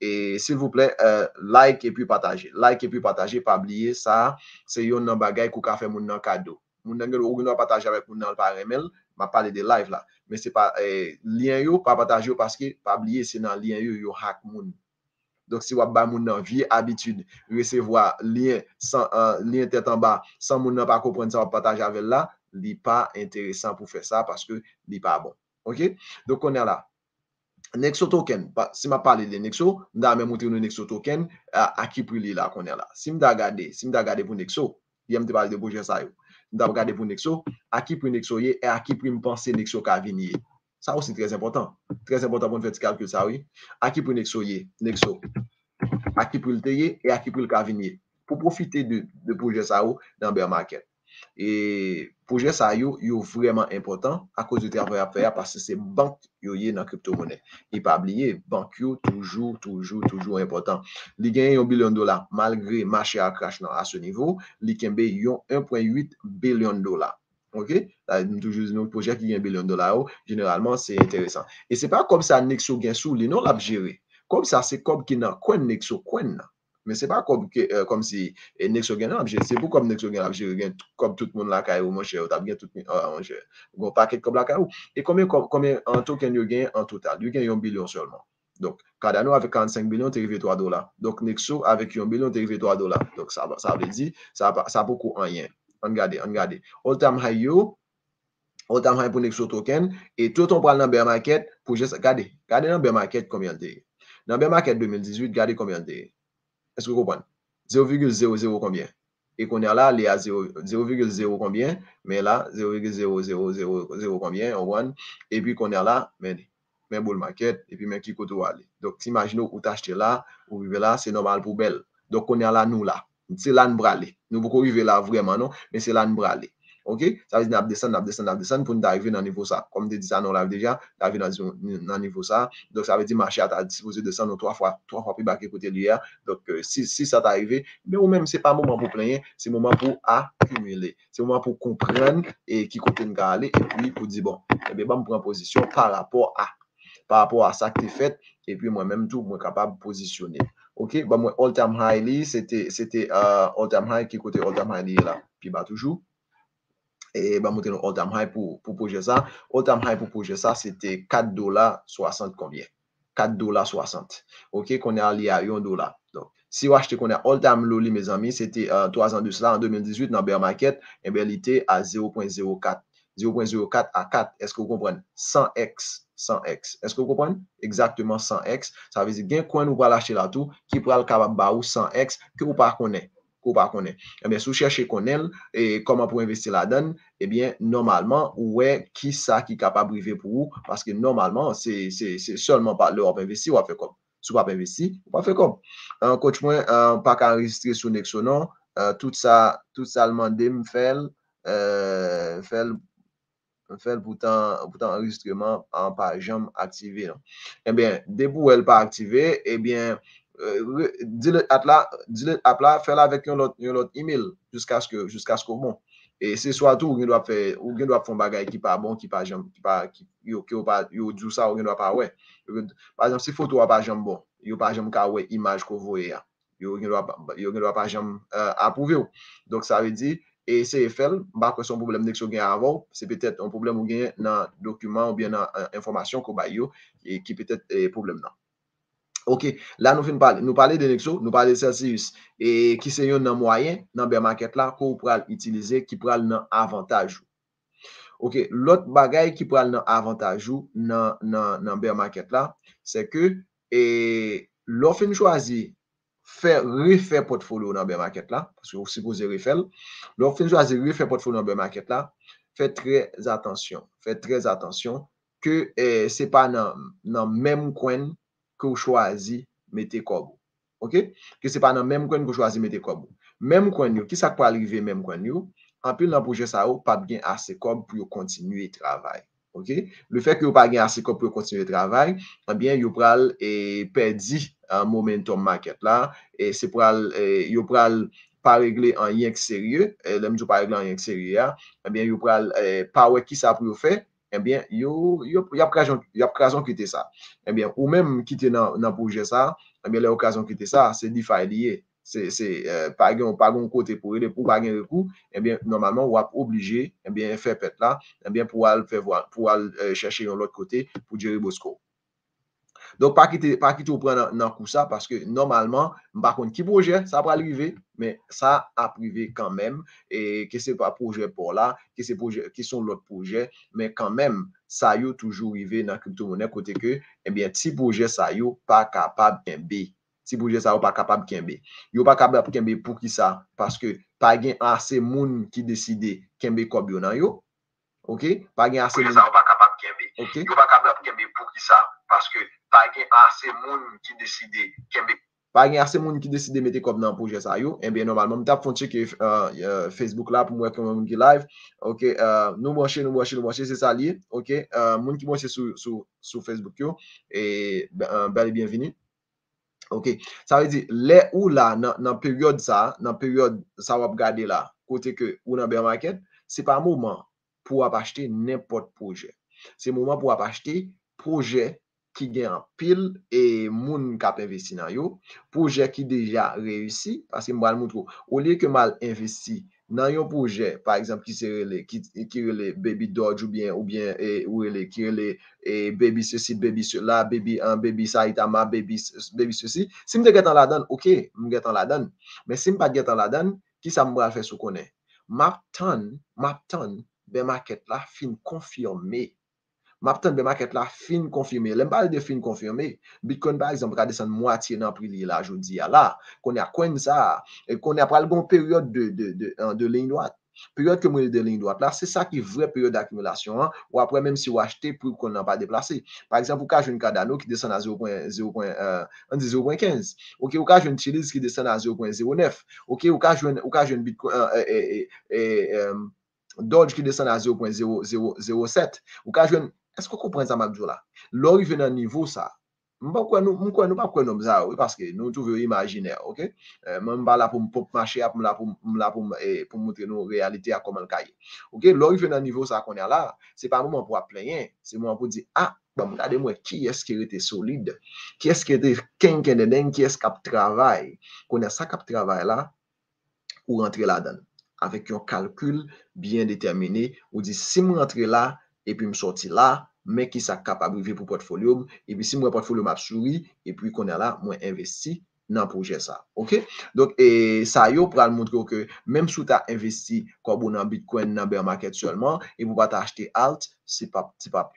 et s'il vous plaît euh, like et puis partager like et puis partager pas oublier ça c'est yon nan bagay ko ka fait moun nan cadeau moun nan ou nou partager avec moun nan par email m'a parlé de live là mais c'est pas euh, lien yo pas partager parce que pas oublier c'est dans lien yo yo hack moun. Donc, si vous avez une vieille habitude, recevoir lien sans euh, lien tête en bas, sans moun pas comprendre ça, partager avec là, ce n'est pas intéressant pour faire ça parce que ce n'est pas bon. OK? Donc, on est là. Nexo token. Si je parle de Nexo, je vais montrer le Nexo token à qui prix là qu'on est là. Si je regarde, si je regarde pour Nexo, je vais parler de projet ça. Je vais regarder pour Nexo, à qui prix Nexo et à qui prix me penser Nexo qu'a venir. Ça aussi très important. Très important pour nous faire ce calcul, ça oui. À qui pour Nexo, Nexo. À qui pour le T E et à qui pour le Cavinier. Pour profiter de, de projet ça dans Bear Market. Et projet ça est vraiment important à cause du travail à faire parce que c'est banque yoye dans crypto-monnaie. Et pas oublier, banque yo toujours, toujours, toujours important. Li gagne un billion de dollars malgré marché à crash à ce niveau. Li kembe yon un virgule huit billion de dollars. OK, toujours nos projets qui gagnent billion de dollars, généralement c'est intéressant. Et c'est pas comme ça Nexo gagne sous les non l'a géré. Comme ça c'est comme qui n'a coin Nexo coin. Mais c'est pas comme euh, comme si eh, Nexo gagne l'a géré, c'est pour comme Nexo gagne l'a géré comme tout le monde là caillou mon cher, t'as bien tout mon cher. Bon paquet comme la caillou. Et combien combien en token il gagne en total? Il gagne un billion seulement. Donc Cardano avec quarante-cinq millions t'arrive trois dollars. Donc Nexo avec un billion t'arrive trois dollars. Donc ça ça veut dire ça ça beaucoup en rien. On regarde, on regarde. All time high yo, all time high pour Nexo token et tout on parle dans Bear Market pour juste regarder. Regardez dans Bear Market combien de. Dans Bear Market deux mille dix-huit, regardez combien de. Est-ce que vous comprenez? zéro virgule zéro zéro combien? Et qu'on a là, il y a zéro virgule zéro combien? Mais là, zéro virgule zéro zéro zéro combien? On one. Et puis qu'on a là, mais mais Bull Market et puis mais qui côté aller. Donc imaginez où t'acheter là, où vivez là, c'est normal pour belle. Donc on a là nous là. C'est là nous bralé. Nous pouvons arriver là vraiment, non? Mais c'est là nous bralé. OK? Ça veut dire nous descendons, nous descendons, nous descendons pour nous arriver dans le niveau ça. Comme tu dis ça, nous l'avons déjà, nous arrivons dans le niveau ça. Donc ça veut dire marché à ta disposition de descendre trois fois, trois fois plus bas que côté l'hier. Donc euh, si, si ça t'arrive, mais ou même, ce n'est pas le moment pour plaindre, c'est le moment pour accumuler. C'est le moment pour comprendre et qui côté nous aller et puis pour dire bon, eh bien, bon, je prends position par rapport à par rapport à ça que tu as fait et puis moi-même, tout, je suis capable de positionner. OK, bah moi all time high c'était c'était uh, all time high qui côté all time high là puis bah toujours et bah monter all time high pour pour projet ça all time high pour projet ça c'était quatre dollars soixante combien quatre dollars soixante. OK, qu'on est allié à un dollar. Donc si vous achetez qu'on a all time low mes amis, c'était uh, trois ans de cela en deux mille dix-huit dans Bear Market et bien il était à zéro virgule zéro quatre. zéro virgule zéro quatre à quatre. Est-ce que vous comprenez? cent fois. cent fois. Est-ce que vous comprenez? Exactement cent fois. Ça veut dire qu'il y a un coin où vous pouvez lâcher là tout, qui peut le cababaou cent fois, que vous ne connaissez pas. Eh bien, si vous cherchez connaître et comment pour investir là-dedans, eh bien, normalement, ouais, qui ça qui est capable de vivre pour vous? Parce que normalement, c'est seulement par l'Europe investir, ou à faire comme. Si vous ne pouvez pas investir, vous ne pouvez pas faire comme. Un coach, moi, pas qu'à enregistrer sur Nexo, non. Tout ça, tout ça, le monde me fait, fait fait pourtant pourtant enregistrement en pas jamais activé. Eh bien dès pour elle pas activé, eh bien euh, dis le app là, dis le app là, fais-la avec un autre un autre email jusqu'à ce que jusqu'à ce qu'on bon. Et c'est soit tout on doit faire on doit faire un bagage qui pas bon, qui pas jamais qui pas qui yo qui pas yo du ça on doit pas ouais. Par exemple si photo pas jamais bon, yo pas jamais ka ouais image qu'on voyait. Yo on doit yo on doit pas jamais approuver. Donc ça veut dire et c'est fait, bah, que son problème Nexo gagne avant, c'est peut-être un problème ou gagne dans document ou bien dans information qu'on baille et qui peut-être est problème là. OK, là nous venons parler, nous parler de Nexo, nous parler de Celsius et qui c'est un moyen dans Bear Market là qu'on pourra utiliser qui pourra dans avantage. OK, l'autre bagaille qui pourra dans avantage dans dans dans Bear Market là, c'est que et l'offre choisie faire refaire portfolio dans Bear Market là parce que vous supposez refaire donc fin choisir refaire portfolio dans Bear Market là faites très attention faites très attention que eh, c'est pas dans dans même coin que vous choisissez mettez comme OK que c'est pas dans même coin que vous choisissez mettez comme même coin qui ça peut arriver même coin yo en pile dans projet ça pas bien assez comme pour continuer travail OK, le fait que vous pas gain assez qu'on peut continuer le travail, eh bien vous pral et perdi un momentum market là et c'est pral vous pral pas régler en rien sérieux, l'aime du pas régler en rien sérieux, eh bien vous pral pas ouais qui ça pour faire, eh bien yo yo y a occasion y a occasion quitter ça. Eh bien ou même quitter dans dans projet ça, eh bien l'occasion quitter ça, c'est DeFi lié. C'est c'est euh, pas gain pas gain côté pour aider pour pas gain recours et bien normalement on va obligé et bien faire pète là et bien pour aller faire voir pour aller euh, chercher de l'autre côté pour gérer Bosco. Donc pas quitter pas quitter prendre dans coup ça parce que normalement par contre qui projet ça va arriver mais ça a privé quand même et que c'est pas projet pour là que c'est projet qui sont l'autre projet mais quand même ça y est toujours arrivé dans crypto-monnaie côté que et bien petit projet ça y est pas capable bien B. Si projet ça ou pas capable kembe yo pas capable kembe pour qui ça parce que pas gain assez moun qui décider kembe kob yo nan yo OK pas gain assez moun ça ou pas capable kembe yo pas capable kembe pour qui ça parce que pas gain assez moun qui décider kembe pas gain assez moun qui décider mettre kob nan projet ça yo et bien normalement me t'a font checker Facebook là pour moi comment moun qui live OK nous brancher nous brancher nous brancher c'est ça lié OK moun qui brancher sur sur sur Facebook yo et ben bienvenue. OK, ça veut dire les ou là dans période ça, dans période ça va regarder là, côté que ou dans bear market, c'est pas moment pour acheter n'importe projet. C'est moment pour acheter projet qui gagne en pile et moun k'ap investi dans yo, projet qui déjà réussi parce que m'bral montre au lieu que mal investi dans un projet par exemple qui c'est qui qui relè baby Dodge ou bien ou bien et ou relè qui relè et baby ceci baby cela baby un baby Saitama baby baby ceci si me gètan la donne OK me gètan la donne mais si me pas gètan la donne qui ça me va faire sou connaît m'a ton m'a ton bear market là fin confirmé m'a ton bear market là fin confirmé l'aime parle de fin confirmé Bitcoin par exemple va descendre moitié dans prix là jodi a là qu'on a coin ça et qu'on a pas le bon période de de de de ligne droite période que moi de ligne droite là c'est ça qui est vraie période d'accumulation hein? Ou après même si vous achetez pour qu'on n'a pas déplacé par exemple vous cas une Cardano qui descend à zéro virgule zéro quinze OK vous cas une Chilis qui descend à zéro virgule zéro neuf OK vous cas une ou cas une Bitcoin et et Doge qui descend à zéro virgule zéro zéro sept ou cas une. Est-ce que vous comprenez ça, Mabdoula? L'or, il vient d'un niveau, ça. Je ne sais pas pourquoi nous ça, parce que nous trouvons imaginaire, OK? Je ne suis pas là pour me marcher, je suis là pour montrer nos réalités à comment le cahier. OK? L'or, il vient d'un niveau, ça qu'on a là. Ce n'est pas un moment pour plaindre, c'est un moment pour dire, ah, regardez-moi, qui est-ce qui était solide? Qui est-ce qui était quinquennedin? Qui est-ce qui travaille? Qu'on a ça qui travaille là, ou rentrer là-dedans. Avec un calcul bien déterminé, on dit, si je rentre là, et puis me sorti là mais qui ça capable vivre pour portfolio et puis si mon portfolio m'a souri et puis qu'on a là moi investi dans projet ça OK donc et ça yo pour montrer que même si tu as investi comme dans Bitcoin dans bear market seulement et pour pas t'acheter alt c'est pas c'est pas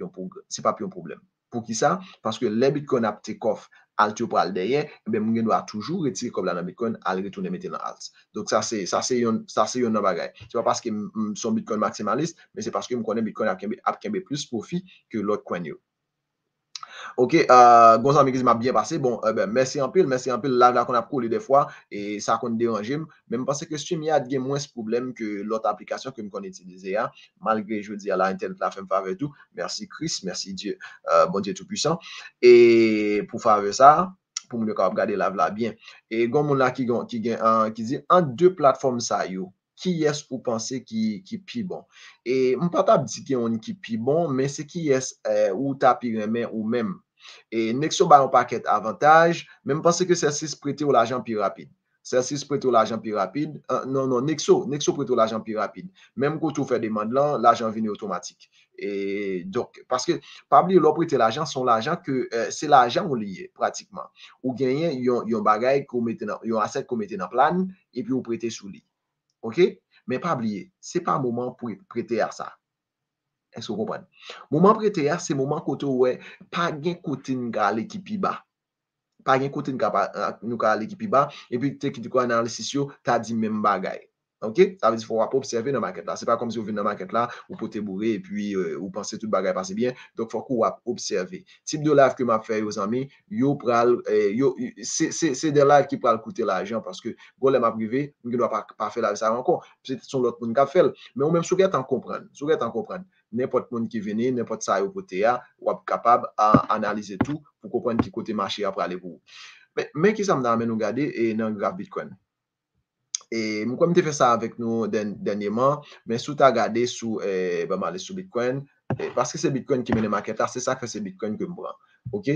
c'est pas un problème pour qui ça parce que les Bitcoin a take off alt yo pral derrière ben mon doit toujours retirer comme là dans Bitcoin al retourner mettre dans alt donc ça c'est ça c'est ça c'est une bagaille c'est pas parce que son Bitcoin maximaliste mais c'est parce que me connais Bitcoin a kembe plus profit que l'autre coin yo. OK euh bon ami qui m'a bien passé bon euh, ben merci en pile merci en pile là là qu'on a collé des fois et ça qu'on dérange même parce que stream y a de moins problème que l'autre application que me connais utiliser malgré je dis à la internet la femme faveur tout merci Christ merci Dieu euh, bon Dieu tout puissant et pour faveur ça pour me regarder la là bien et gon mon là qui qui qui dit en deux plateformes ça yo qui est-ce ou penser qui qui pi bon et on pas dire qu'il y en qui pi bon mais c'est qui est euh, ou ta pi remen ou même et Nexo ba un paquet avantage même penser que Celsius prêter ou l'argent pi rapide Celsius prêter ou l'argent pi rapide euh, non non Nexo Nexo prêter ou l'argent pi rapide même quand tu fais demande là l'argent vient automatique et donc parce que pas oublier l'on prêter l'argent son l'argent que euh, c'est l'argent ou lié pratiquement ou gagner yon yon bagay qu'on mette dans yon asset qu'on mette dans plan et puis ou prêter sous lui. OK? Mais pas oublier, c'est pas un moment pour prêter à ça. Est-ce que vous comprenez? Moment prêter à, c'est moment côté ouais, pas gain côté n'ga l'équipe pi bas. Pas gain côté n'ga n'ga l'équipe pi bas et puis tu qui quoi analyse yo, tu as dit même bagaille. OK? Ça veut dire faut pas observer dans market là, c'est pas comme si vous venez dans market là, ou pote bourré et puis euh, ou penser toute bagaille passer bien. Donc faut qu'on observer. Type de live que m'a fait aux amis, yo pral eh, yo c'est c'est c'est des lives qui pral coûter l'argent parce que gros m'a privé, on doit pas pas faire ça encore. C'est son l'autre monde qui fait mais ou même souhait en comprendre, souhait en comprendre. n'importe qui qui venait, n'importe ça au côté là, ou capable à analyser tout pour comprendre qui côté marché après aller pour. Mais mais qui ça me amène nous regarder et dans graph Bitcoin. Et moi comme tu fait ça avec nous dernièrement, mais sous tu as regardé sous eh ben aller sur Bitcoin parce que c'est Bitcoin qui mène le market là, c'est ça que fait c'est Bitcoin que me prend. OK?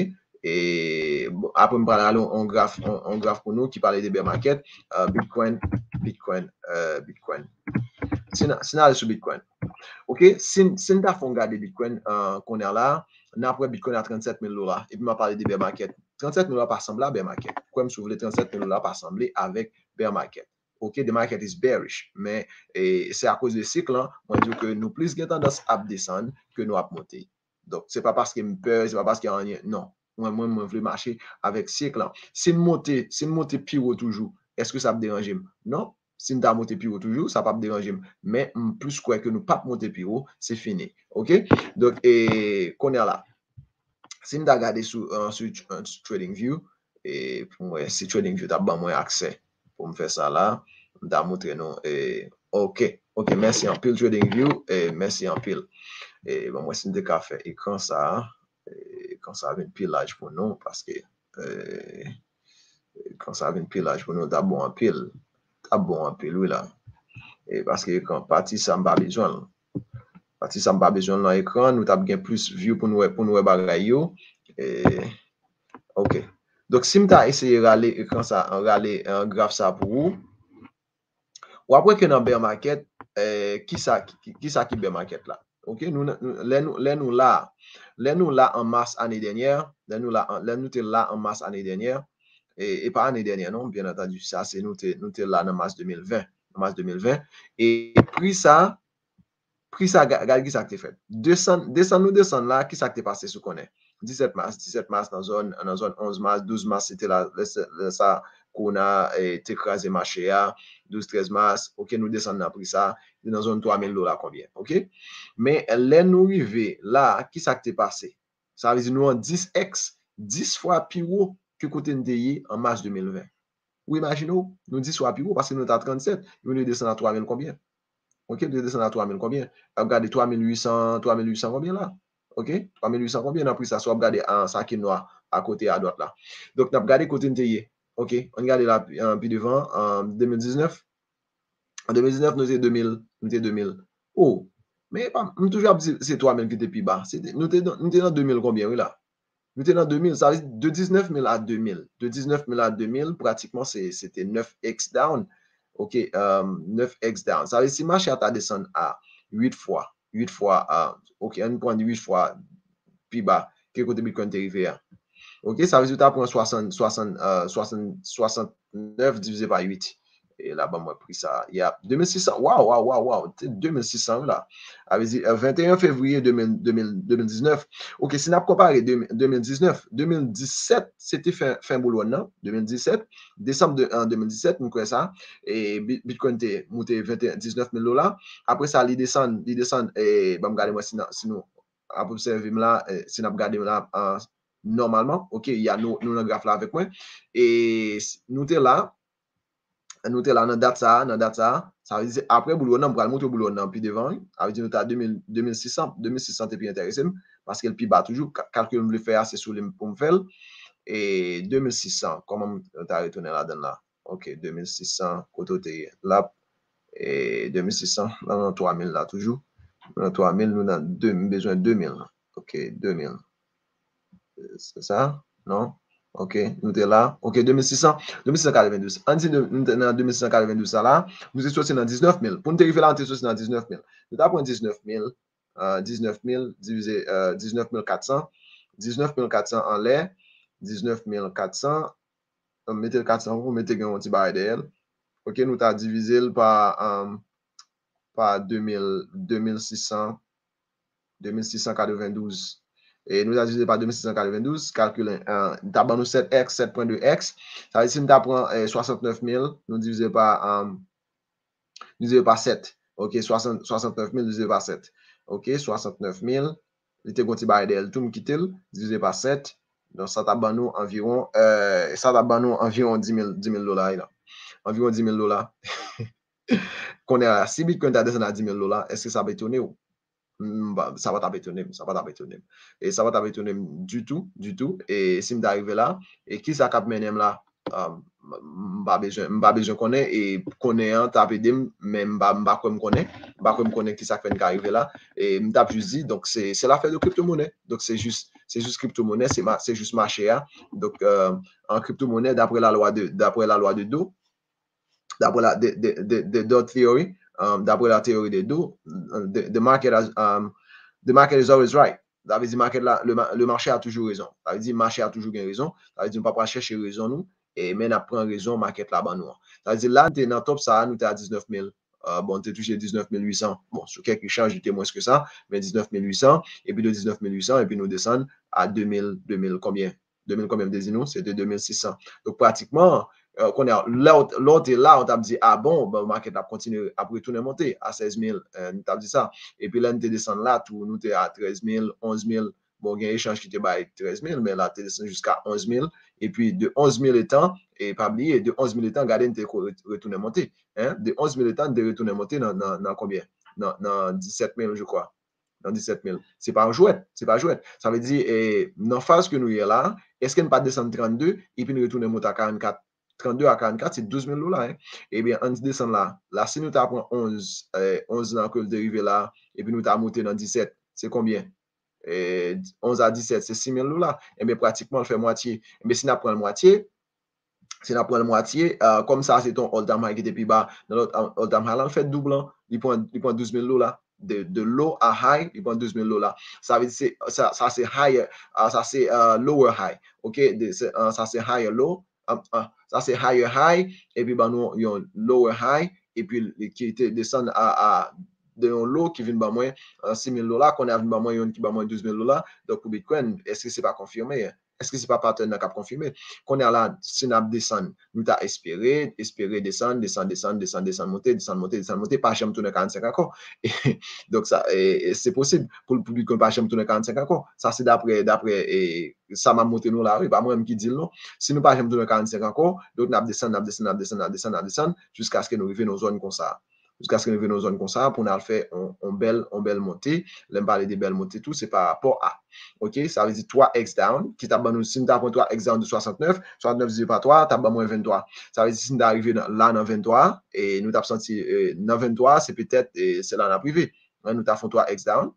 Et après me parler on graph on graph pour nous qui parlait de Bear Market, uh, Bitcoin Bitcoin uh, Bitcoin. C'est là sur Bitcoin. OK, si si nous avons regardé Bitcoin euh, qu'on est là, après Bitcoin à trente-sept mille dollars et puis m'a parlé de Bear Market. trente-sept mille dollars par semblable Bear Market. Pourquoi me soulever trente-sept mille dollars par semblable avec Bear Market? OK, the market is bearish, mais et, c'est à cause de cycle hein, on dit que nous plus gain tendance à descendre que nous à monter. Donc c'est pas parce que me peur, c'est pas parce qu'il y a rien. Non, moi moi moi veux marcher avec cycle. Hein. Si monter, si monter pire toujours, est-ce que ça me dérange? Non. Si nous avons monté plus haut toujours, ça ne va pas me déranger. Mais plus quoi que nous ne pas monter plus haut, c'est fini. OK? Donc, et qu'on est là. Si nous avons regardé sur Trading View, et si Trading View, tu as moins accès pour me faire ça là, nous avons montré non. OK. OK, merci en pile Trading View. Et merci en pile. Et bon, moi, si nous avons fait écran ça, quand ça avait une pile large pour nous, parce que quand ça avait une pile large pour nous, d'abord en pile. Ah bon, un peu lui là. Et parce que quand parti ça m'a besoin. Parti ça m'a besoin dans l'écran, nous t'a gain plus vieux pour nous pour nous bagaille yo. Et OK. Donc si m'ta essayer râler écran ça, en râler en graphe ça pour vous. Ou après que dans Bear Market euh, qui ça qui, qui ça qui Bear Market là. OK, nous les nous les nous là. Les nous là en mars année dernière, les nous là les nous là en mars année dernière. Et, et pas l'année dernière, non, bien entendu, ça, c'est nous, nous, là, dans mars deux mille vingt, dans mars deux mille vingt, et puis ça, puis ça, regarde qui ça que t'es fait, deux cents, deux cents, nous descend là, qui ça que t'es passé, ce qu'on est, dix-sept mars, dix-sept mars, dans zone, dans zone onze mars, douze mars, c'était là, ça, qu'on a, écrasé marché à, douze, treize mars, ok, nous descendons après ça, dans zone trois mille dollars, combien, ok, mais, là, nous arrivons, là, qui ça que t'es passé, ça veut dire, nous, en dix x, dix fois plus haut, que côté de en mars deux mille vingt. Ou imaginons, nous disons soit plus haut parce que nous sommes à trente-sept, nous descendons à trois mille combien? OK, nous descendons à trois mille combien? Regardez trois mille huit cents combien là? OK, trois mille huit cents combien? Après ça, soit regardez un sac noir à côté à droite là. Donc, nous regardons côté de OK, on regarde là, en plus devant, en deux mille dix-neuf. En deux mille dix-neuf, nous étions deux mille. Nous étions deux mille. Oh, mais nous toujours dit c'est trois mille qui était plus bas. Nous étions dans deux mille combien, oui là? Nous étions dans deux mille, ça veut dire de dix-neuf mille à deux mille. De dix-neuf mille à deux mille, pratiquement, c'était neuf x down. OK, um, neuf x down. Ça veut dire si marché a descendu à huit fois, huit fois, à, OK, on prend huit fois plus bas, quel côté Bitcoin est arrivé à. OK, ça veut dire que tu prends soixante-neuf divisé par huit. Et là-bas, moi, pris ça. Il y a deux mille six cents. Waouh, waouh, waouh, waouh. deux mille six cents là. Allez-y, vingt et un février deux mille dix-neuf. OK, si on a comparé deux mille dix-neuf, deux mille dix-sept, c'était fin, fin boulot, non? deux mille dix-sept, décembre de, en deux mille dix-sept, nous connaissons ça. Et Bitcoin était monté dix-neuf mille dollars. Après ça, il descend, il descend. Et, bah, regardez-moi, si nous, après, observez-moi là, si nous regardez-moi là, euh, normalement, OK, il y a nous, nous, un graphe là avec moi. Et nous, t'es là. Nous sommes là dans date ça, dans date ça, ça veut dire après boulot non, on va monter boulot non puis devant, ça veut dire nous avons deux mille six cents, deux mille six cents et puis intéressé parce qu'elle plus bas toujours calcul me le faire c'est sur le pour me faire et deux mille six cents comment on t'a retourné là dedans là. OK, deux mille six cents côté là et deux mille six cents là dans trois mille là toujours. Dans trois mille nous avons deux besoin deux mille. OK, deux mille. C'est ça? Non? OK, nous sommes là. OK, deux mille six cents, deux mille six cent quatre-vingt-douze. On dit nous sommes dans deux mille six cent quatre-vingt-douze là. Nous sommes sortis dans dix-neuf mille. Pour nous arriver là, nous sommes sortis dans dix-neuf mille. Nous avons dix-neuf mille, euh, dix-neuf mille divisé euh, dix-neuf mille quatre cents. dix-neuf mille quatre cents en l'air. dix-neuf mille quatre cents. On mettez quatre cents, vous mettez un petit baril d'elle. OK, nous avons divisé par, um, par deux mille six cents, deux mille six cent quatre-vingt-douze. Et nous avons divisé par deux mille six cent quatre-vingt-douze, calculons, euh, nous avons sept x, sept virgule deux x, ça veut dire que si nous avons euh, soixante-neuf mille, nous divisons par, euh, divisé par sept, ok, soixante, soixante-neuf mille divisé par sept, ok, soixante-neuf mille, il était conti par E D L, tout me quitte, divisé par sept, donc ça t'a bannou environ, euh, ça t'a bannou environ dix mille dollars, là. Environ dix mille dollars. Qu'on est à si Bitcoin t'a descendu à dix mille dollars, est-ce que ça va tourner ou? bah, ça va t'abétonner, ça va t'abétonner. Et ça va t'abétonner du tout, du tout. Et si m'arrive là, et qui ça cap menem là, m'ba besoin, m'ba besoin connaît et connaissant t'abédem, mais m'ba m'ba comme connaît, m'ba comme connaît qui ça fait arriver là et m't'a juste dit donc c'est c'est l'affaire de crypto-monnaie. Donc c'est juste c'est juste crypto-monnaie, c'est ma, c'est juste marché là. Donc euh, en crypto-monnaie d'après la loi de d'après la loi de Do, d'après la de de de, de dot theory. Um, d'après la théorie des Do, the, the market has, um, the market is always right. Ça veut dire market la, le, le marché a toujours raison. Ça veut dire marché a toujours raison. Ça veut dire on ne peut pas chercher raison nous et même après raison market là bas nous. Ça veut dire là t'es dans top ça nous t'es à dix-neuf mille. Euh, bon t'es touché dix-neuf mille huit cents. Bon sur quelques échanges j'étais moins que ça, mais dix-neuf mille huit cents et puis de dix-neuf mille huit cents et puis nous descendons à deux mille combien? deux mille combien des nous? C'était deux mille six cents. Donc pratiquement Euh, qu'on a l'autre est là, on t'a dit ah bon, ben, le market a continué à retourner monter à seize mille, euh, on t'a dit ça. Et puis là, on descend là, tout, nous t'es à treize mille, onze mille. Bon, il y a un échange qui te bat treize mille, mais là, tu descends jusqu'à onze mille. Et puis de onze mille étant, et pas oublier, de onze mille étant, regardez, on t'es retourné monter. Hein? De onze mille étant, on t'es retourné monter dans, dans, dans combien? Dans, dans dix-sept mille, je crois. Dans dix-sept mille. C'est pas un jouet, c'est pas un jouet. Ça veut dire, eh, dans la phase que nous y est là, est-ce qu'on ne peut pas descendre trente-deux et puis nous retourner monter à quarante-quatre? trente-deux à quarante-quatre, c'est douze mille dollars. Hein? Eh bien, on descend là. Là, si nous t'apprends onze, eh, onze dans le dérivé là, et puis nous t'as monté dans dix-sept, c'est combien? Eh, onze à dix-sept, c'est six mille dollars. Eh bien, pratiquement, on fait moitié. Mais si nous prenons moitié, si nous prenons moitié, euh, comme ça, c'est ton all-time high qui était plus bas. Dans l'autre all-time high, on fait double. Hein? Il prend, il prend douze mille dollars. De, de low à high, il prend douze mille dollars. Ça veut dire que ça, ça c'est higher, ça c'est uh, lower high. OK? De, uh, ça c'est higher low. Um, uh, ça c'est higher high et puis ben nous yon lower high et puis qui était descend à à de un low qui vient ben moins six mille dollars qu'on a ben moins yon qui ben moins douze mille dollars. Donc pour Bitcoin, est-ce que c'est pas confirmé? Est-ce que c'est pas partenaire qui a confirmé qu'on est là synap descend nous t'a espéré espéré descendre descendre descendre descendre descendre monter descendre monter descendre monter pas jamais tourner quarante-cinq encore. Donc ça et, et c'est possible pour le public qu'on pas jamais tourner quarante-cinq encore. Ça c'est d'après d'après et ça m'a monté nous là, oui, pas moi-même qui dit non. Si nous pas jamais tourner quarante-cinq encore, donc nous descendre descendre descendre descendre descendre jusqu'à ce que nous arrivions dans zone comme ça. Jusqu'à ce que nous venions dans zone comme ça, pour nous faire une belle, belle montée. L'aime parler des belles montées, tout, c'est par rapport à. OK? Ça veut dire trois x down, qui t'a banné, si nous avons trois x down de soixante-neuf, soixante-neuf divisé par trois, t'as banné moins vingt-trois. Ça veut dire si nous arrivons là dans vingt-trois, et nous t'as senti, dans vingt-trois, c'est peut-être, c'est là dans la privée. Nous t'as fait trois x down.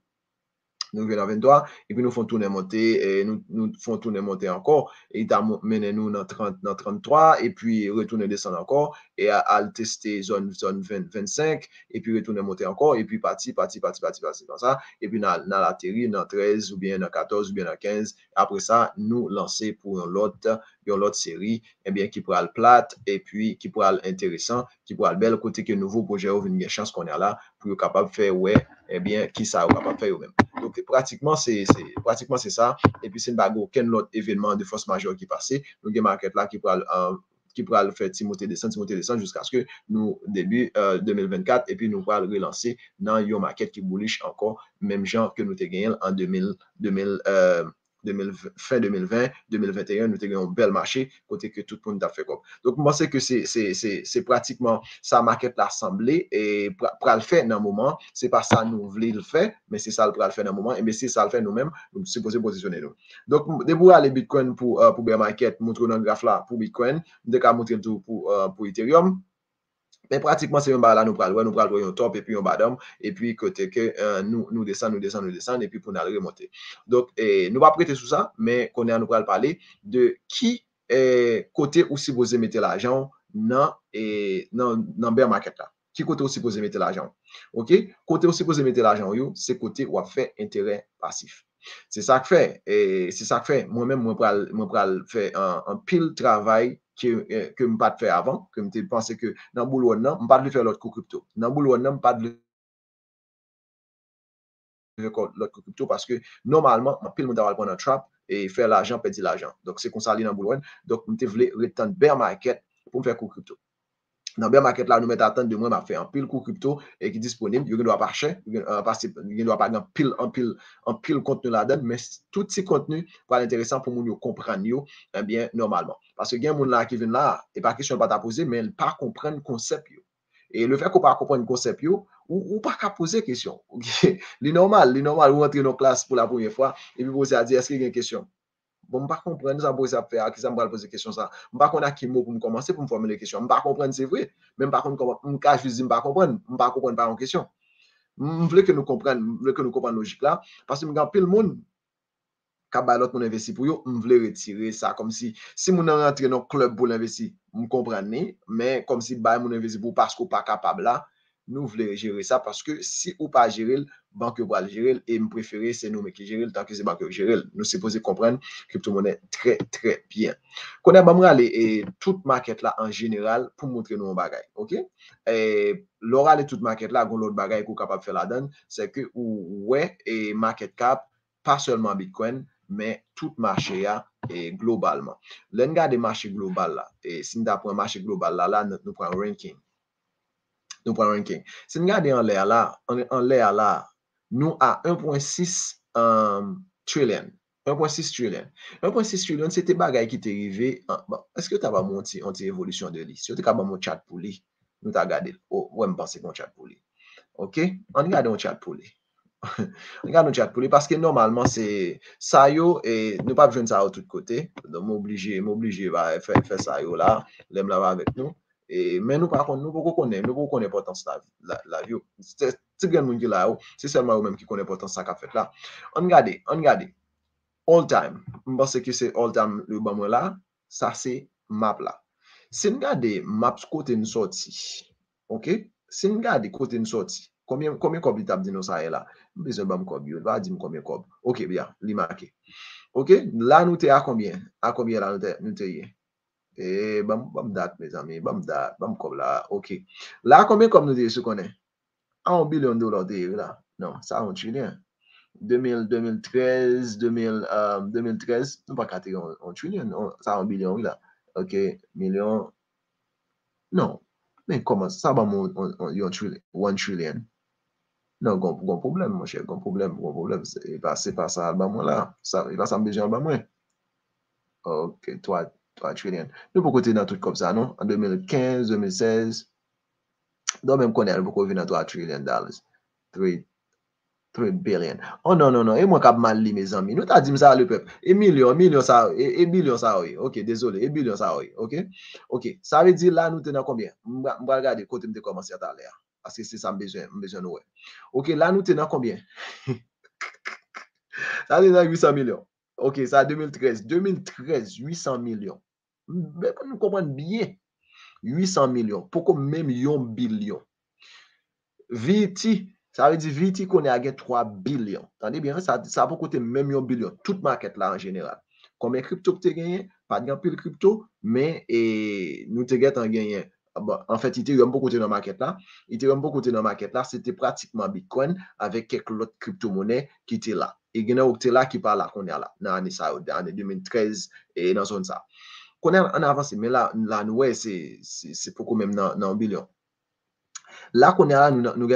Nous venons vingt-trois et puis nous font tourner monter et nous nous font tourner monter encore et il amène nous dans trente dans trente-trois et puis retourner descendre encore et à, à tester zone zone vingt, vingt-cinq et puis retourner monter encore et puis parti parti parti parti parti comme ça et puis dans dans l'atterri dans treize ou bien dans quatorze ou bien dans quinze. Après ça nous lancer pour une autre une autre série et bien qui pourra le plate et puis qui pourra l'intéressant qui pourra le bel côté que nouveau projet ou une chance qu'on a là pour capable faire ouais et bien qui ça capable faire eux-mêmes. Donc pratiquement c'est, c'est pratiquement c'est ça et puis c'est une bague aucun autre événement de force majeure qui passait donc le market là qui pourra um, qui pourra le faire Timothée descendre Timothée descendre jusqu'à ce que nous début euh, deux mille vingt-quatre et puis nous pourra le relancer dans le market qui bullish encore même genre que nous t'ai gagné en deux mille, deux mille, euh, deux mille, fin deux mille vingt deux mille vingt et un nous t'ai gagné un bel marché côté que tout le monde a fait comme donc moi c'est que c'est c'est c'est c'est pratiquement ça market là semblé et pour le faire dans moment c'est pas ça nous voulons le faire mais c'est ça le pour le faire dans moment et bien si ça le fait nous-mêmes nous supposons positionner nous donc debout aller Bitcoin pour euh, pour Bear Market montrer dans le graphe là pour Bitcoin de cas montrer tout pour euh, pour Ethereum. Mais pratiquement, c'est un bas là, nous prenons nous un top et puis un bas et puis côté que euh, nous nous descendons, nous descendons, nous descendons, et puis pour nous remonter. Donc, eh, nous ne pas prêter sur ça, mais qu'on est nous prenons parler de qui est côté où si vous mettez l'argent dans et dans dans bear market là. Qui côté aussi vous mettez l'argent. OK? Côté aussi vous mettez l'argent, c'est côté où on fait intérêt passif. C'est ça que fait et c'est ça que fait moi-même moi pral moi pral faire un, un pile travail que que me pas faire avant que me pensais que dans boulot non me pas de faire l'autre coup crypto dans boulot non me pas de l'autre crypto parce que normalement en pile monde va prendre un trap et faire l'argent perdre l'argent donc c'est qu'on s'allie dans boulot donc me voulait retendre bear market pour faire coup crypto. Dans bear market là nous met attendre de moi m'a fait un pile coup crypto et qui disponible, il doit pas cher, il doit pas grand pile en pile en pile contenu là-dedans mais tout ces contenu pas intéressant pour moun comprendre yo eh bien normalement parce que il y a moun là qui vient là et pas question pas t'a poser mais il pas comprendre concept yo. Et le fait qu'on pas comprendre le concept, ou, ou pas qu'à poser question. Okay? C'est normal, c'est normal, vous rentrez dans la classe pour la première fois et puis vous allez dire, est-ce qu'il y a une question? Bon, je ne comprends pas ça, faire, qui ça me poser des questions. Je ne comprends pas qui mot pour commencer pour me formuler des questions. Je ne comprends pas, c'est vrai. Même par contre, je ne comprends pas, je ne comprends pas en question. Je veux que nous comprenions la logique là, parce que je veux que le monde, quand l'autre monde investit pour eux, je veux retirer ça comme si, si mon rentre dans le club pour l'investir, je comprends, mais comme si mon investi pour parce qu'on n'est pas capable là, nous voulons gérer ça parce que si ou pas gérer, la banque va le gérer et me préférer, c'est nous qui gérons tant que c'est banque qui gère. Nous sommes supposés comprendre crypto-monnaie très, très bien. Qu'on a vraiment aller et toute market là en général pour montrer nous un bagage. OK? Et l'oral et toute market là, l'autre bagage qu'on est capable de faire là-dedans, c'est que ouais, et market cap, pas seulement Bitcoin, mais tout marché là et globalement. L'un des marchés global là, et si nous avons un marché global là, là, nous prenons un ranking. Nous prenons ranking. Si nous regardons en l'air là, en l'air là, nous à un virgule six trillion. un virgule six trillion. un virgule six trillion, c'était bagaille qui était arrivé. Bon, est-ce que tu as pas monté en évolution de liste? Si tu as pas mon chat pour lui, nous t'as regardé. Oh, ouais, me pensais qu'on chat pour lui. OK? On regarde un chat pour lui. On regarde un chat pour lui parce que normalement c'est ça yo et nous pas besoin de ça de tous côtés. Donc m'obligé, m'obligé va faire faire ça yo là, l'aime là avec nous. Et, mais nous, par contre, nous ne connaissons pas l'importance de la, la, la vie. C'est, c'est, c'est seulement vous-même qui connaissez l'importance de ça qu'a fait là. On regarde, on regarde. All time. Je pense que c'est all time le bon là. Ça, c'est map là. Si nous regardons map côté une sortie, OK? Si nous regardons côté une sortie, combien combien cob l'étape de nos sailles là? Nous besoin de cob. Il va dire combien cob. OK, bien, il marqué. OK? Là, nous sommes à combien? À combien là nous sommes? Et bam bam date mes amis bam date bam comme là ok là combien comme nous disons ce qu'on est un billion de dollars là non ça on trillion deux mille treize nous pas quatre on trillion ça un billion là ok million non mais comment ça va mon un trillion one trillion non gon problème mon cher gon problème gon problème c'est pas c'est pas ça bam là ça il va s'embêter bam moi ok toi trois trillions. Nous pouvons continuer dans tout comme ça, non? En deux mille quinze, deux mille seize, nous même connaissons beaucoup de trois trillions de dollars. trois billions. Oh non, non, non. Et moi, cap mal li, mes amis. Nous t'as dit ça, le peuple. Et millions, millions, ça, et, et billions, ça, oui. Ok, désolé. Et billions, ça, oui. Ok? Ok. Ça veut dire là, nous tenons combien? On va regarder côté de commencer à parler. Parce que c'est ça, nous avons besoin, ouais. Ok, là, nous tenons combien? Ça veut dire huit cents millions. Ok, ça deux mille treize. deux mille treize, huit cents millions. Mais pour nous comprendre bien, huit cents millions. Pourquoi même un billion? V T, ça veut dire V T qu'on est à trois billions. Attendez bien, ça ça pour côté même un billion. Toute market là en général. Combien crypto que tu as gagné? Pas de plus de crypto, mais et, nous te gagné. Bon, en fait, Ethereum beaucoup de dans market là. Ethereum beaucoup de dans market là, c'était pratiquement Bitcoin avec quelques autres crypto-monnaies qui étaient là. Et il y en a là qui parlent là, qu'on est là, dans l'année deux mille treize et dans zone ça. Qu'on est en avance, mais là, là nous, c'est, c'est, c'est beaucoup même dans un billion. Là, qu'on est là, nous, nous,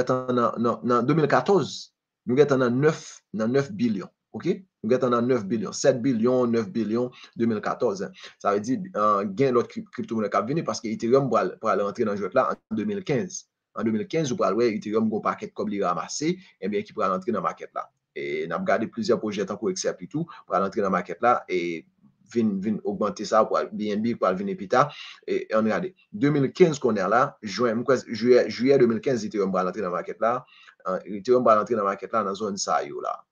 dans deux mille quatorze, nous sommes dans neuf billions. OK? Nous sommes dans neuf billions. sept billions, neuf billions, deux mille quatorze. Ça veut dire, euh, gain l'autre crypto-monnaie qui est venu parce que Ethereum pour aller rentrer dans le jeu là en deux mille quinze. En deux mille quinze, vous allez voir Ethereum, un paquet comme il ramassé, et bien qui pourra rentrer dans le market là. Et nous avons gardé plusieurs projets en cours X R P et tout pour aller entrer dans le market là et venir augmenter ça pour B N B, pour venir Pita. Et on regarde, deux mille quinze qu'on est là, juin, juillet, juillet deux mille quinze, Ethereum va rentrer dans le market là. Ethereum va rentrer dans le market là dans la zone S A I O là.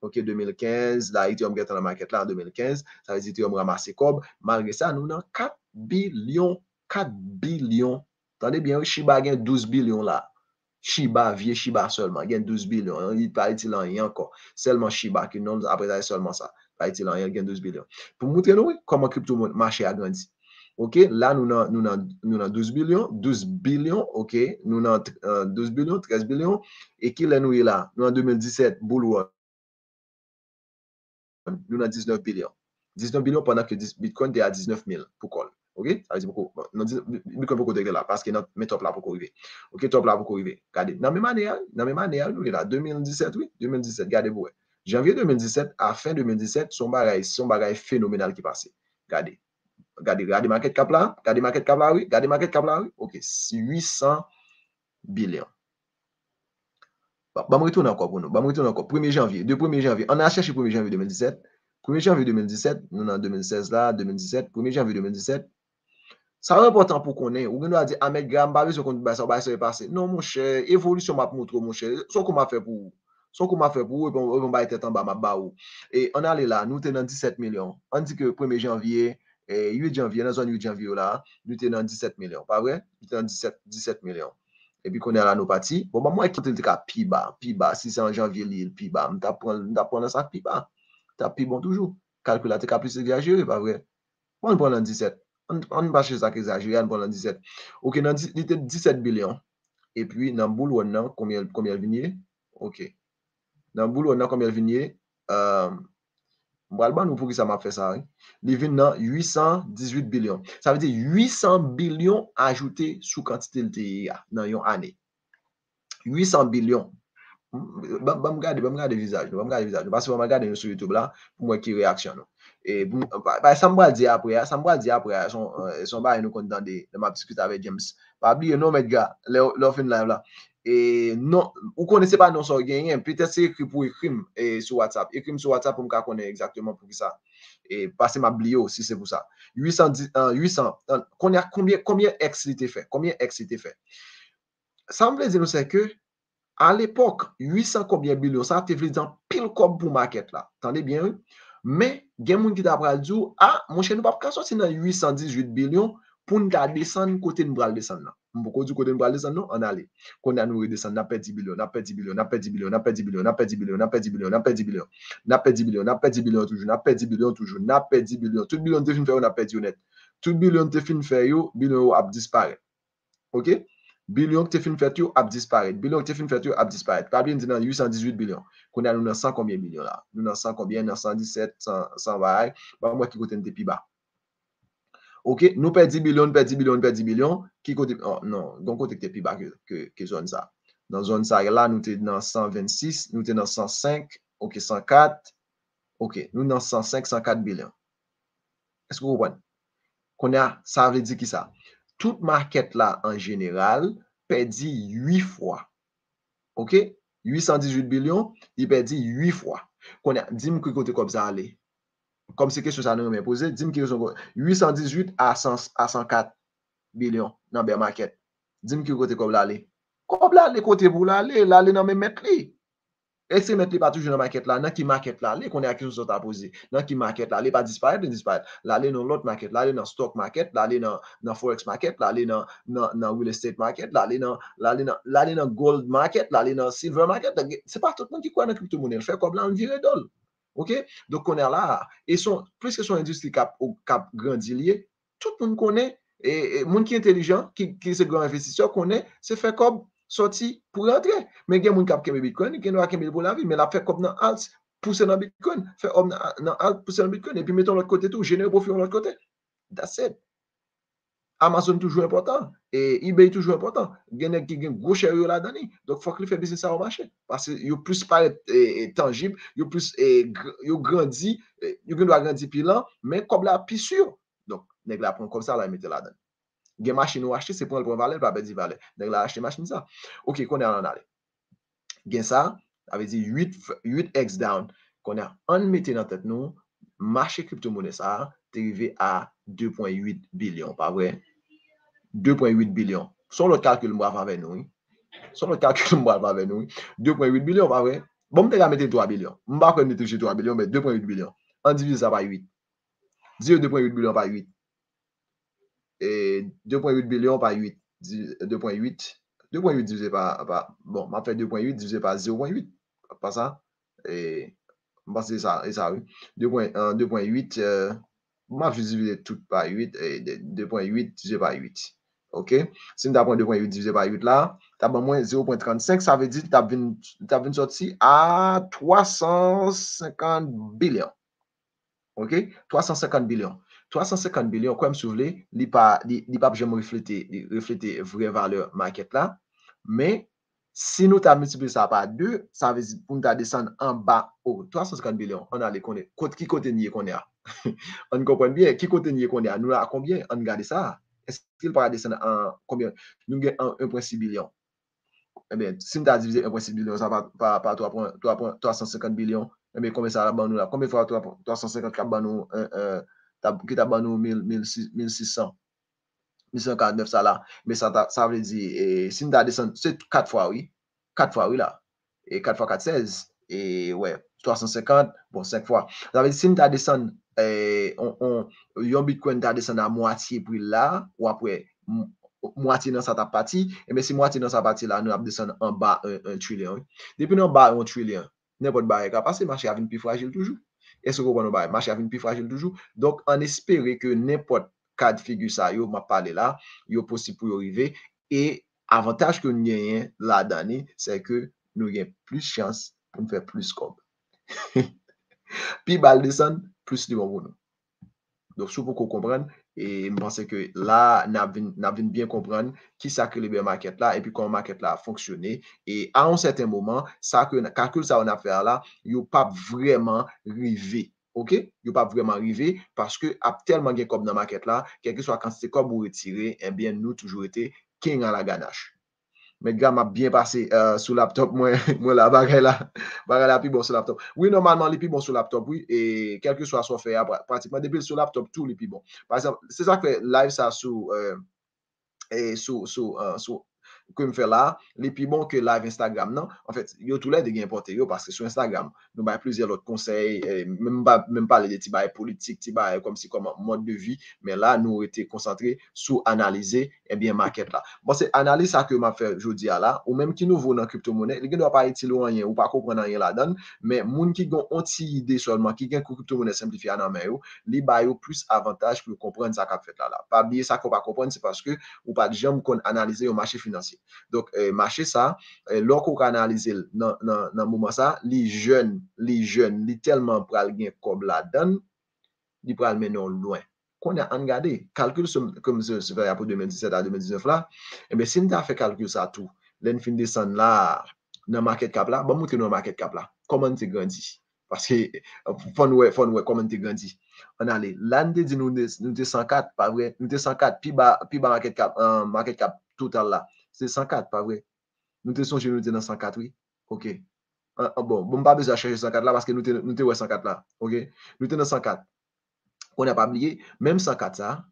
OK, deux mille quinze, là, Ethereum est dans le market là en deux mille quinze, ça veut dire Ethereum ramassé cob. Malgré ça, nous avons quatre billions, quatre billions. Attendez bien, Shiba gagne douze billions là. Shiba, vieux Shiba seulement, il y a douze billions, il paraît il en y a encore, seulement Shiba qui nomme, après ça, seulement ça, paraît il en y a douze billions. Pour montrer nous comment crypto marché a grandi. OK, là nous avons nous douze billions, douze billions, OK, nous avons euh, douze billions, treize billions, et qui est nous là? Nous en deux mille dix-sept, Bull Market, nous avons dix-neuf billions. dix-neuf billions pendant que Bitcoin est à dix-neuf mille pour call. OK? Ça veut dire beaucoup. Non, Bitcoin beaucoup de là parce que notre top là pour arriver. OK, top là pour arriver. Regardez, dans même année, dans même année, nous là deux mille dix-sept, oui, deux mille dix-sept, regardez vous. Janvier deux mille dix-sept à fin deux mille dix-sept, son bagage, son bagage phénoménal qui passait. Regardez. Regardez, regardez market cap là, regardez market cap là, oui, regardez market cap là, oui. OK, huit cents billion. Bah, retourne encore pour nous. Bah, retourne encore. premier janvier. De premier janvier. On a cherché premier janvier deux mille dix-sept. premier janvier deux mille dix-sept. Nous, en deux mille seize, là, deux mille dix-sept. premier janvier deux mille dix-sept. Ça va important pour qu'on ait. Ou bien, on a dit, ah, mais, gamme, bah, ce qu'on dit, ça va se passer. Non, mon cher. Évolution m'a montré, mon cher. Ce qu'on m'a fait pour. Ce qu'on m'a fait pour. Et puis, on va être en bas, ma bas. Et on allait là. Nous, t'es dans dix-sept millions. On dit que premier janvier. Et huit janvier, dans la zone huit janvier, là, nous sommes dans dix-sept millions. Pas vrai? Nous sommes dans dix-sept millions. Et puis, qu'on est à la nos parties. Bon, bah, moi, qui suis en pi bas, pi bas, si c'est en janvier, l'île, pi bas, je prends dans ça, pi bas. Tu as pi bon toujours. Calculateur, tu as plus exagéré, pas vrai? On prend dans dix-sept. On ne va pas chez ça exagéré, on prend dans dix-sept. Ok, dans dix-sept billions. Et puis, dans le boule, on a combien de vignes? Ok. Dans le boule, on a combien de vignes? Euh. Bon, nous pour qui ça m'a fait ça. Les vignes, huit cent dix-huit billions. Ça veut dire huit cents billions ajoutés sous quantité de T I A dans une année. huit cents billions. Je vais regarder le visage. Je vais regarder le visage. Parce que je vais regarder sur YouTube là pour moi qui réaction. Et ça me va dire après. Ça me va dire après. Ils sont pas nous compte dans ma discussion avec James. Pas oublier, non, mes gars, l'offre live là. Et non, vous ne connaissez pas non sans gagner, peut-être c'est écrit pour écrire sur WhatsApp. Écrire sur WhatsApp pour me connaître exactement pour qui ça. Et passer ma blio si c'est pour ça. huit cents, huit cents. Combien, combien X l'était fait? Combien X l'était fait? Ça me plaît dire, c'est que à l'époque, huit cents combien billions, ça te fait dans pile comme pour market là. Attendez bien, mais il y a des gens qui t'apprennent dit, ah, mon cher, nous ne pouvons pas sortir dans huit cent dix-huit billions pour nous descendre côté de nous descendre là. Beaucoup du côté de la descente, non, on allait. Qu'on a nous redescendre, n'a pas dix billions, n'a pas dix billions, n'a pas dix billions, n'a pas dix billions, n'a pas dix billions, n'a pas dix billions, n'a pas dix billions, n'a pas dix billions, n'a pas dix billions toujours, n'a pas dix billions toujours, n'a pas dix billions. Tout billion de fin fait, on a perdu net. Tout billion de fin fait, yo, billion a disparu. OK? Billion de fin fait, yo, a disparu. Billion de fin fait, yo, a disparu. Pas bien dit dans huit cent dix-huit billions. Qu'on a nous dans cent combien billions là? Nous dans cent combien? Dans cent dix-sept, cent vaille. Pas moi qui côté de plus bas. OK, nous perdons dix billions, perdons dix billions, perdons dix billions. Qui côté oh, non, donc côté était plus bas que que, que zone ça. Dans zone ça là, nous sommes dans cent vingt-six, nous sommes dans cent cinq, OK, cent quatre. OK, nous dans cent cinq, cent quatre billions. Est-ce que vous comprenez? Qu'on a ça veut dire qui ça? Toute market là en général perd huit fois. OK? huit cent dix-huit billions, il perd huit fois. Qu'on a dis-moi que côté comme ça aller. Comme c'est question ça nous est posé, dis-moi qui sont huit cent dix-huit à cent quatre billions dans Bear Market. Dis-moi qui côté comme l'aller. Comme l'aller côté pour l'aller, l'aller dans même mettre li. Et c'est mettre li pas toujours dans market là, dans qui market là, qu'on est à question ça posé. Dans qui market là, l'aller pas disparaître, disparaître. L'aller dans l'autre market, l'aller dans stock market, l'aller dans dans forex market, l'aller dans dans dans real estate market, l'aller dans l'aller dans l'aller dans gold market, l'aller dans silver market. C'est pas tout le monde qui croit dans crypto monnaie, fait comme là on vire dollar. OK? Donc, on est là. Et son, plus que son industrie cap, cap grandilier, tout le monde connaît, et le monde qui est intelligent, qui, qui est grand investisseur, connaît, c'est fait comme sorti pour rentrer. Mais il y a des gens qui ont fait Bitcoin, qui ont fait pour la vie, mais la fait comme dans alt, pousser dans Bitcoin, fait comme dans alt, pousser dans Bitcoin, et puis mettons l'autre côté tout, générer profit de l'autre côté. That's it. Amazon toujours important, et eBay toujours important. Il y a des gens qui ont gros chèvres là-dedans. Donc, il faut qu'ils fassent business au marché. Parce qu'ils sont plus tangibles, ils sont grandis, ils ont grandi plus lent, mais comme la plus sûre. Donc, les gens prennent comme ça, ils mettent là-dedans. Les machines ont acheté, c'est pour le prendre valeur, pas perdre valeur. Les gens achètent les machines ça. OK, qu'on est en aller. Gain ça, ça veut dire huit x down. Qu'on a en mettant dans tête nous, marché crypto-monnaie ça, t'es arrivé à deux virgule huit billions, pas vrai? deux virgule huit billions. Sur le calcul, moi, avec nous. Sur le calcul, moi, avec nous. deux virgule huit billions, pas vrai? Bon, je vais mettre trois billions. Je ne vais pas mettre trois billions, mais deux virgule huit billions. On divise ça par huit. deux virgule huit billions par huit. Et deux virgule huit billions par huit. deux virgule huit. deux virgule huit divisé par, par. Bon, je vais faire deux virgule huit divisé par zéro virgule huit. Pas ça. Et. Je pense que c'est ça, oui. deux virgule huit. Euh, moi, je divise tout par huit. Et deux virgule huit divisé par huit. OK? Si nous avons deux virgule huit divisé par huit là, tu as moins zéro virgule trente-cinq. Ça veut dire que tu as une sortie à trois cent cinquante billions. OK? trois cent cinquante billions. trois cent cinquante billions, comme vous voulez, il n'y a pas besoin de refléter la vraie valeur market là. Mais, si nous avons multiplié ça par deux, ça veut dire que nous descendre en bas au trois cent cinquante billions. On a les connaît. Qui côté nier qu'on a? On comprend bien. Qui côté nier qu'on a? Nous avons combien? On regarde ça. Est-ce qu'il va descendre en combien? Nous avons un virgule six billion. eh bien, si nous avons divisé un virgule six billion par, par, par trois virgule trois cent cinquante millions, eh bien, combien ça a ban nous là? Combien fois trois cent cinquante qui a ban nous, qui t'a ban nous mille six cents? mille cent quarante-neuf ça là, mais ça, ça veut dire, si nous avons descendu, c'est quatre fois, oui, quatre fois, oui, là, et quatre fois quatre, seize, et ouais, trois cent cinquante, bon, cinq fois. Ça veut dire, si nous avons descendu, et on, on, yon bitcoin t'a descendu à moitié, puis là, ou après, moitié dans sa partie, et mais si moitié dans sa partie là, nous avons descendu en bas un trillion. Depuis en bas un trillion, n'importe quoi qui a passé, le marché a une plus fragile toujours. Est-ce que vous comprenez? Le marché a une plus fragile toujours. Donc, en espérant que n'importe cas de figure ça, yo m'a parlé là, yo possible pour arriver. Et avantage que nous gagnons la dernière, c'est que nous gagnons plus chance pour nous faire plus comme. Puis, balle descend, plus de bon pour nous. Donc, si vous comprenez, et je pense que là, nous avons bien comprendre qui ça que le bear market là et puis comment le market là a fonctionné. Et à un certain moment, ça que le calcul ça on a fait là, il n'y a pas vraiment arrivé. OK? Il n'y a pas vraiment arrivé parce que a tellement de comme dans le market là, quel que soit quand c'est comme vous retirez, eh bien, nous toujours été king à la ganache. Mais gars m'a bien passé euh, sur laptop moi moi la bagaille là bagaille la plus bon sur laptop. Oui, normalement les plus bon sur laptop, oui, et quel que soit soit fait pratiquement depuis sur laptop tout les plus bon. Par exemple, c'est ça que live ça sur euh, et sur sur euh, sur que me fait là, les plus bons que live Instagram non. En fait, yo tout l'aide de gain porter yo parce que sur Instagram, nous ba plusieurs autres conseils et même pas même parler des petits bails politiques, petits bails comme si comme mode de vie, mais là nous était concentré sur analyser et bien market là. Bon c'est analyse ça que m'a fait aujourd'hui là ou même qui nouveau dans crypto-monnaie, il doit pas être loin ou pas comprendre rien là-dedans, mais moun qui gon anti idée seulement qui gain crypto-monnaie simplifié dans main yo, li ba yo plus avantage pour comprendre ça qu'a fait là là. Pas oublier ça qu'on pas comprendre c'est parce que ou pas jamais qu'on analyser le marché financier. Donc, euh, marché ça, euh, lorsqu'on analyse dans le moment ça, les jeunes, les jeunes, les tellement pral gen comme la donne, ils pral menon loin. Qu'on a regardé, calcul comme ce verra pour deux mille dix-sept à deux mille dix-neuf là, et bien si nous avons fait calcul ça tout, l'enfin descend là, dans le market cap là, bon, montre nous dans le market cap là, comment tu grandis? Parce que, fon ouais, fon ouais, comment tu grandis? On allait, là, nous dit nous deux cent quatre, pas vrai, nous deux cent quatre, puis bas market cap, euh, market cap total là. C'est cent quatre, pas vrai. Nous te songez, nous te dans cent quatre, oui. OK. Ah, ah, bon, bon, pas besoin de chercher cent quatre là parce que nous te, nous te ouais cent quatre là. OK. Nous te dans cent quatre. On n'a pas oublié. Même cent quatre ça,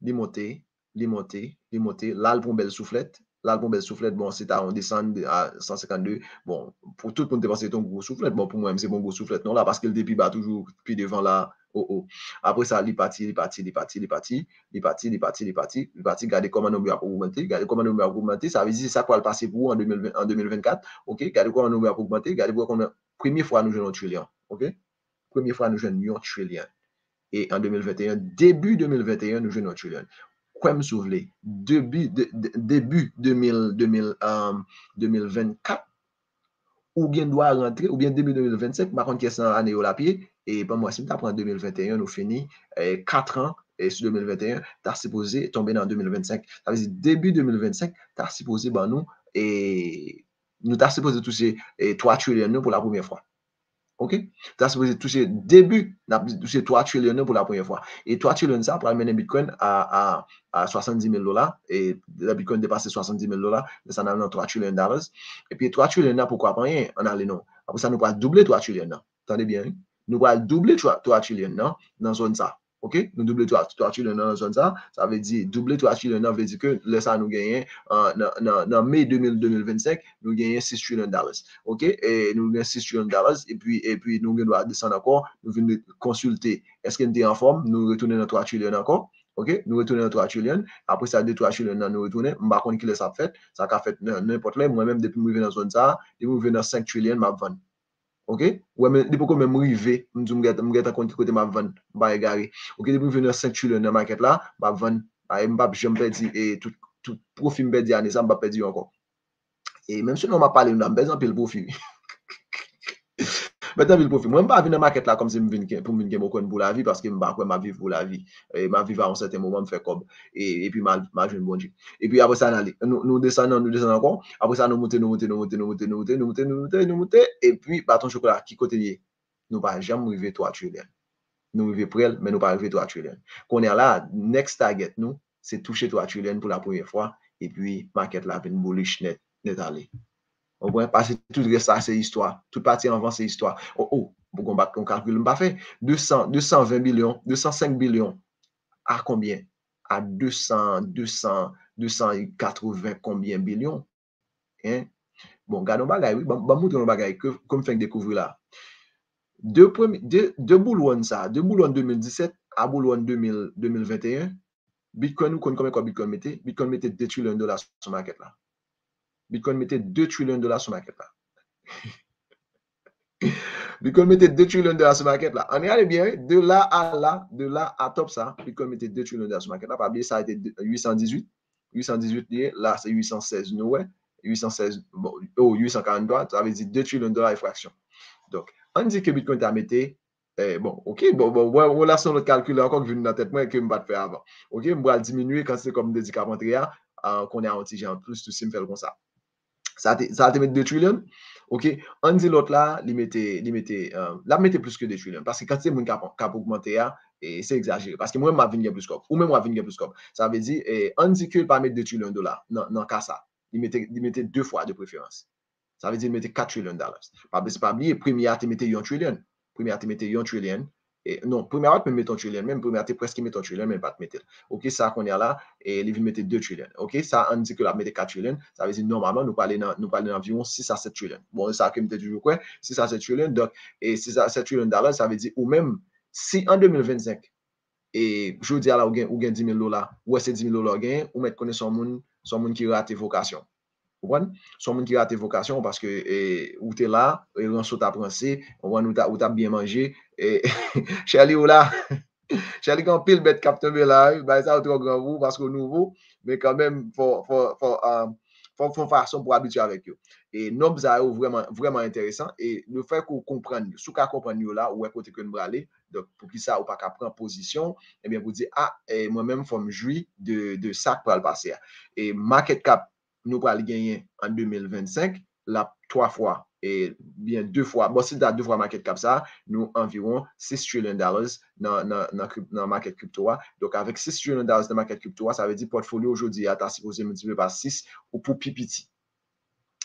les monter, les monter, les monter. Là, le bon belle soufflette. Là, le bon belle soufflette, bon, c'est à on descend à cent cinquante-deux. Bon, pour tout le monde, c'est ton gros soufflette. Bon, pour moi, c'est bon gros soufflette. Non, là, parce que le débit bat toujours, puis devant là. Oh, oh. Après ça, les parties, les parties, les parties, les parties, les parties, les parties, les parties, les parties, regardez comment nous avons augmenté, regardez comment nous avons augmenté, ça veut dire ça quoi le passer pour vous en deux mille vingt-quatre, ok, regardez comment nous avons augmenté, regardez comment première fois nous jouons un trillion, ok, première fois nous jouons un trillion, et en deux mille vingt et un, début deux mille vingt et un, nous jouons un trillion. Quoi me souvenez, début début deux mille vingt-quatre, ou bien doit rentrer, ou bien début deux mille vingt-cinq, par contre, qu'est-ce qu'on a au lapier? Et pour moi, si tu apprends en deux mille vingt et un, nous finissons quatre ans, et sur deux mille vingt et un, tu as supposé tomber dans deux mille vingt-cinq. Ça veut dire début deux mille vingt-cinq, tu as supposé, ben nous, et nous t'as supposé toucher trois trillions pour la première fois. OK? Tu as supposé toucher début, toucher trois trillions pour la première fois. Et trois trillions, ça, pour amener Bitcoin à, à, à soixante-dix mille dollars, et la Bitcoin dépassait soixante-dix mille dollars, mais ça en a trois trillions. Et puis trois trillions, pourquoi pas rien? On a les noms. Après ça, nous pourra doubler trois trillions. Attendez bien, hein? Nous allons doubler trois trillions dans la zone ça. OK? Nous doubler trois trillions dans la zone ça. Ça veut dire doubler trois trillions, ça veut dire que le ça nous gagnons en mai deux mille vingt-cinq, nous gagnons six trillions. OK? Et nous gagnons six trillions et puis, et puis nous devons descendre encore, nous venons consulter. Est-ce qu'il est en forme? Nous retournons dans trois trillions encore. OK? Nous retournons dans trois trillions. Après ça, deux trois trillions, nous retournons. Je ne sais pas qui l'a fait. Ça a fait n'importe quoi. Moi-même, depuis que je suis dans la zone ça, depuis que je suis dans cinq trillions, je vends. OK? Ouais, mais depuis que je suis arrivé, je me suis dit compte côté ma vente, je vais égarer. OK? Depuis que je suis venu cinq trillions dans le market là, je vais vendre. Je ne vais pas perdre et tout profit me perdre année, ça ne va pas perdre encore. Et même si on m'a parlé, on a besoin de profit. Maintenant, le profit. Moi, je ne vais pas venir dans le market là comme si je venais pour me pour la vie parce que je ne vais pas vivre pour la vie. Et ma vie va à un certain moment me faire comme. Et puis, je vais me bondir. Et puis, après ça, nous descendons, nous descendons encore. Après ça, nous montons, nous montons, nous montons, nous montons, nous montons, nous montons, nous montons, nous montons. Et puis, bâton chocolat, qui continue. Nous ne pouvons jamais arriver trois trillions. Nous arrivons près, mais nous ne pouvons pas arriver trois trillions. Qu'on est là, next target, nous, c'est toucher trois trillions pour la première fois. Et puis, market là, une bullish net, net allé. On pourrait passer tout le reste à ces histoires. Tout parti en vente, c'est histoire. Oh, oh, on va calculer, on va faire deux cents, deux cent vingt millions, deux cent cinq millions. À combien? À deux cents, deux cents, deux cent quatre-vingts combien millions? Hein? Bon, regardons bagaille, oui, bon, bon, montons bagaille, comme fait découvrir là. Deux premiers, deux, deux boulons, ça, deux boulons deux mille dix-sept à boulons deux mille vingt et un. Bitcoin, nous connaissons combien Bitcoin mettait? Bitcoin mettait deux trillions de dollars sur le market là. Bitcoin mettait deux trillions de dollars sur le market là. Bitcoin mettait deux trillions de dollars sur le market là. On est allé bien, de là à là, de là à top ça. Bitcoin mettait deux trillions de dollars sur le market là. Pas bien, ça a été huit cent dix-huit, huit cent dix-huit lié, là c'est huit cent seize, nous, huit cent seize, bon, oh, huit cent quarante-trois, ça veut dire deux trillions de dollars et fraction. Donc, on dit que Bitcoin t'a metté, eh, bon, ok, bon, bon, bon, on a son autre calcul encore que je viens dans la tête, moi, que je ne vais pas faire avant. Ok, je vais diminuer quand c'est comme dédicace à qu'on est en antigène en plus, tout ça me fait comme ça. Ça a été mettre deux trillions. Ok, on dit l'autre là, il mettait, il mettait, euh, là, mettait plus que deux trillions. Parce que quand c'est mon cap, cap augmenté, et c'est exagéré. Parce que moi, je viens plus comme, ou même moi, je viens plus comme. Ça veut dire, eh, on dit que il ne pas mettre deux trillions de dollars. Non, non, qu'à ça. Il mettait, il mettait deux fois de préférence. Ça veut dire qu'il mettait quatre trillions de dollars. C'est pas oublié, première, il mettait un trillion. Première, il mettait un trillion. Et non, première, il mettait un trillion. Même première, il presque mettait un trillion, mais pas mettre. Ok, ça qu'on a là, et il mettait deux trillions. Ok, ça, on dit que là, il mettait quatre trillions. Ça veut dire normalement, nous parlons d'environ six à sept trillions. Bon, ça, qui mettait toujours quoi? six à sept trillions. Donc, et six à sept trillions de dollars, ça veut dire, ou même, si en deux mille vingt-cinq, et je dis à la, ou gagne dix mille dollars, ou c'est dix mille dollars, ou mettre connaître son monde. Son monde qui rate vocation. Vous comprenez? Son monde qui rate vocation parce que eh, ou t'es là, et on saute à penser, ou t'as bien mangé, et Charlie ou là, Charlie quand pile bête capteur là, bah ça trop grand vous parce que nouveau, mais quand même faut faut faut faut faut façon pour habituer avec eux. Et nous ça vraiment vraiment intéressant et le fait qu'on comprenne, sous qu'à comprendre là ou à côté que nous braler. Donc, pour qui ça ou pas qu'à prendre position, eh bien, vous dites, ah, eh, moi-même, il faut me jouir de, de ça pour le passer. Et market cap, nous pourrons le gagner en deux mille vingt-cinq, là, trois fois, et bien deux fois, bon, si tu as deux fois market cap, ça, nous environ six trillions de dollars dans, dans, dans, dans market crypto. Donc, avec six trillions de dollars dans market crypto, ça veut dire portfolio aujourd'hui, à ta supposé multiplier par six ou pour P P T.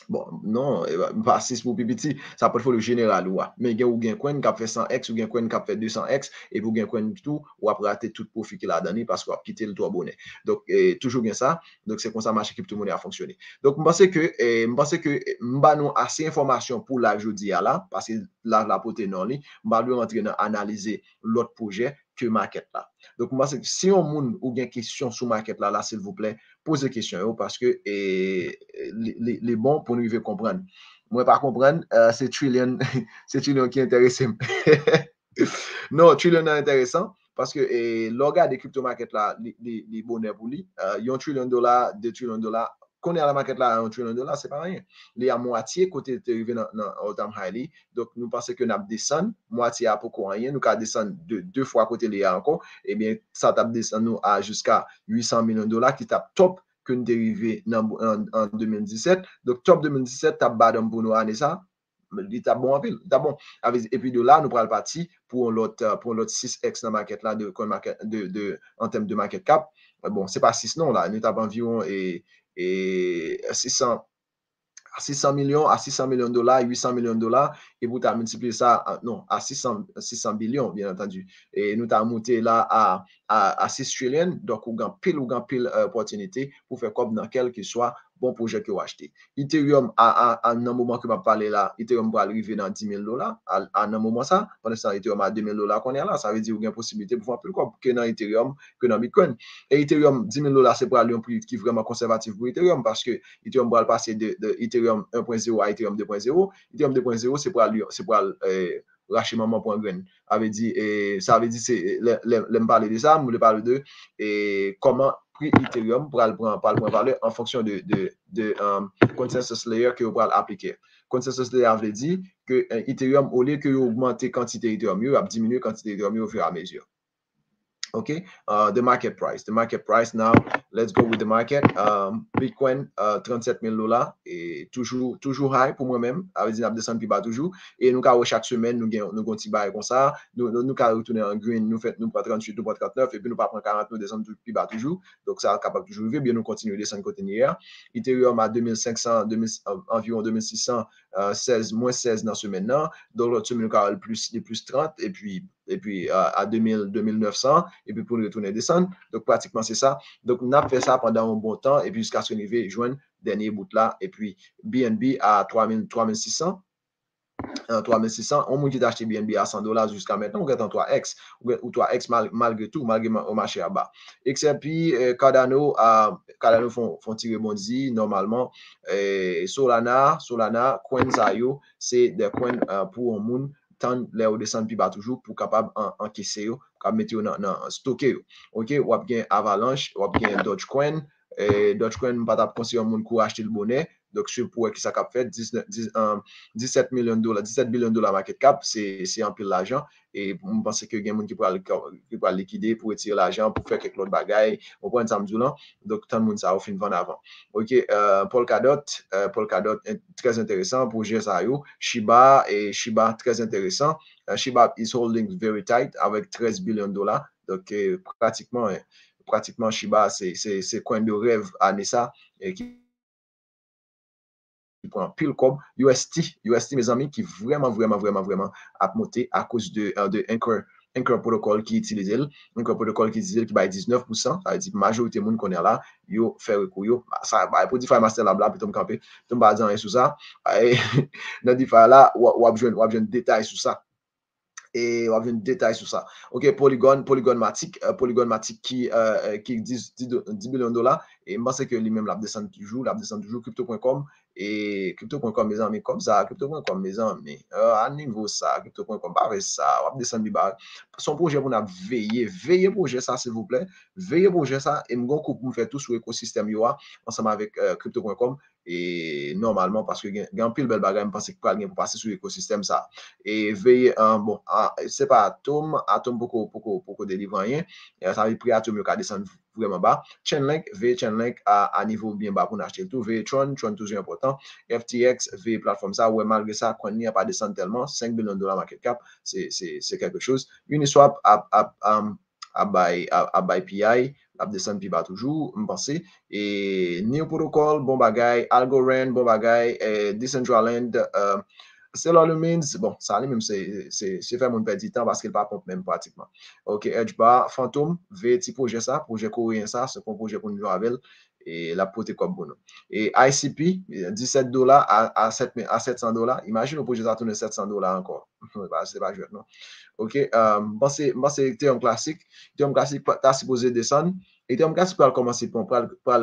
Bon, non, pas six pour P P T, ça peut faire le général ou pas. Mais il y a ou gain coin qui a fait cent x, ou gain coin qui a fait deux cents x, et pour gain coin tout, ou après rater tout profit qu'il a donné parce qu'on a quitté le toit bonnet. Donc, eh, toujours gain ça. Donc, c'est comme ça que marché crypto-monnaie a fonctionné. Donc, je pense que, eh, je pense que, je n'ai assez d'informations pour la jeudi là, parce que là, la pote non li, je vais rentrer dans analyser l'autre projet que market là. Donc, je pense que si on moun ou gain question sur market là, là, s'il vous plaît, posez question parce que eh, les, les bons pour nous veut comprendre. Moi pas comprendre, euh, c'est trillion, c'est trillion qui intéresse. Non, trillion est intéressant parce que eh, l'orga des crypto market là, les, les, les bonheurs pour lui, euh, yon trillion de dollars, deux trillions de dollars. Qu'on est à la market là, un trillion de dollars, c'est pas rien. Les à moitié côté de arrivé dans Autumn Highly. Donc, nous pensons que nous avons descendu, moitié à beaucoup rien. Nous avons descendu de deux fois côté les encore. Eh bien, ça tape descendu à jusqu'à huit cents millions de dollars qui tape top que nous dérivé en deux mille dix-sept. Donc, top deux mille dix-sept, tape badam pour nous année ça. Il tape bon en pile. Et puis de là, nous prenons le parti pour l'autre six x dans market là, de, de, de, en termes de market cap. Bon, c'est pas six non là. Nous tapons environ et. Et six cents millions à six cents millions de dollars, huit cents millions de dollars, et vous avez multiplié ça à, non, à six cents billions, bien entendu. Et nous avons monté là à, à, à six trillions, donc vous avez pile ou pile opportunité pour faire comme dans quel que soit bon projet que vous achetez. Ethereum, à un moment que je parle là, Ethereum va arriver dans dix mille dollars, à un moment ça, pendant ce temps, Ethereum à deux mille dollars qu'on est là, ça veut dire qu'il y a une possibilité pour faire plus comme que dans Ethereum, que dans Bitcoin. Et Ethereum, dix mille dollars, c'est pour aller un prix qui est vraiment conservatif pour Ethereum parce que Ethereum va passer de, de Ethereum un point zéro à Ethereum deux point zéro. Ethereum deux point zéro, c'est pour aller, c'est pour aller, euh, racheter maman point grain avait dit et ça avait dit c'est l'aime parler de ça me parler de et comment prix Ethereum pour le prendre par le valeur en fonction de de de um, consensus layer que vous allez appliquer consensus layer avait dit que uh, Ethereum au lieu que augmenter quantité Ethereum il va diminuer quantité Ethereum au fur et à mesure. OK, uh, the market price the market price now Let's go with the market. Um, Bitcoin, uh, trente-sept mille dollars, et toujours, toujours high pour moi-même. Avec des descentes plus bas toujours. Et nous, chaque semaine, nous avons un petit bail comme ça. Nous avons retourné en green, nous faisons trente-huit, nous trente-neuf, et puis nous pas prendre quarante, nous descendons plus bas toujours. Donc, ça, capable toujours vivre. Bien, nous continuons de descendre côté hier. Ethereum à deux mille cinq cents, environ deux mille six cents, euh, seize, moins seize dans ce maintenant. Donc, l'autre semaine, nous avons plus, plus trente, et puis et puis euh, à deux mille, deux mille neuf cents, et puis pour nous retourner descendre. Donc, pratiquement, c'est ça. Donc, nous avons fait ça pendant un bon temps, et puis jusqu'à ce niveau, joindre dernier bout là, et puis B N B à trois mille six cents. trois mille six cents, on m'a dit d'acheter B N B à cent dollars jusqu'à maintenant, on est en trois X, ou trois X mal, malgré tout, malgré le marché à bas. X R P, eh, Cardano, ah, Cardano font, font tirer bondi normalement, eh, Solana, Solana, Coin Zayo, c'est des coins uh, pour un monde, tant les redescendre plus bas toujours pour capable encaisser, en pour mettre en stocker. Ok, ou bien Avalanche, ou bien Dogecoin, eh, Dogecoin, on ne peut pas conseiller un monde pour acheter le bonnet. Donc, sur pour qui ça cap fait, dix-neuf, dix, um, dix-sept millions de dollars, dix-sept billions de dollars market cap, c'est, c'est un peu l'argent. Et on pense que y a des gens qui pourraient liquider pour retirer l'argent, pour faire quelque chose de bagaille. On prend ça en donc tant de monde ça au fin de vendre avant. Ok, uh, Polkadot, uh, Polkadot, très intéressant pour G S I O. Shiba et Shiba, très intéressant. Uh, Shiba is holding very tight avec treize billions de dollars. Donc, eh, pratiquement, eh, pratiquement, Shiba, c'est, c'est, c'est coin de rêve à Nessa eh, qui prend pile comme U S T, U S T mes amis qui vraiment vraiment vraiment vraiment a monté à cause de de Anchor Anchor Protocol qui utilise Anchor Protocol qui utilise qui bail dix-neuf pour cent, ça veut dire majorité monde qu'on est là yo fait recours ça pour DeFi master là là plutôt me camper tout pas dans sur ça dans DeFi là on va joindre on va joindre détail sur ça et on va venir détail sur ça. OK, Polygon, Polygon Matic, uh, Polygon Matic qui uh, qui dix, dix, dix millions de dollars et moi c'est que lui-même la descend toujours, la descend toujours crypto point com et crypto point com mes amis comme ça, crypto point com mes amis euh, à niveau ça, crypto point com pas avec ça, on va descendre du bas. Son projet pour n'a veiller, veiller projet ça s'il vous plaît, veiller projet ça et mon coup pour me faire tout sur écosystème yoa ensemble avec euh, crypto point com. Et normalement, parce que grand pile bel bagage, je pense que quelqu'un peut passer sur l'écosystème ça. Et veiller, euh, bon, à, c'est pas Atom, Atom beaucoup, beaucoup, beaucoup délivre rien. Ça veut dire Atom, il va descendre vraiment bas. Chainlink, veille Chainlink à, à niveau bien bas pour acheter tout. Veille Tron, Tron toujours important. F T X, veille plateforme ça. Ouais, malgré ça, qu'on n'y a pas descendu tellement. cinq millions de dollars market cap, c'est, c'est, c'est quelque chose. Uniswap, à, à, à, à, by, à, à by P I. Descend puis bas toujours, me penser et Neo Protocol, bon bagay, Algorand, bon bagay, eh, Decentraland, euh, c'est là le means, bon, ça allait même, c'est, c'est, c'est faire mon petit temps parce qu'il pas compte même pratiquement. Ok, Edge Bar, Phantom, V, petit projet ça, projet coréen ça, c'est un projet pour nous avec et la pote comme bon. Et I C P, dix-sept dollars à, à, à sept cents dollars, imagine le projet ça tourne sept cents dollars encore. C'est pas joué, non. Ok, um, bon, c'est, bon, c'est Ethereum classique, Ethereum classique, t'as supposé descendre. Ethereum classique va commencer pompe, va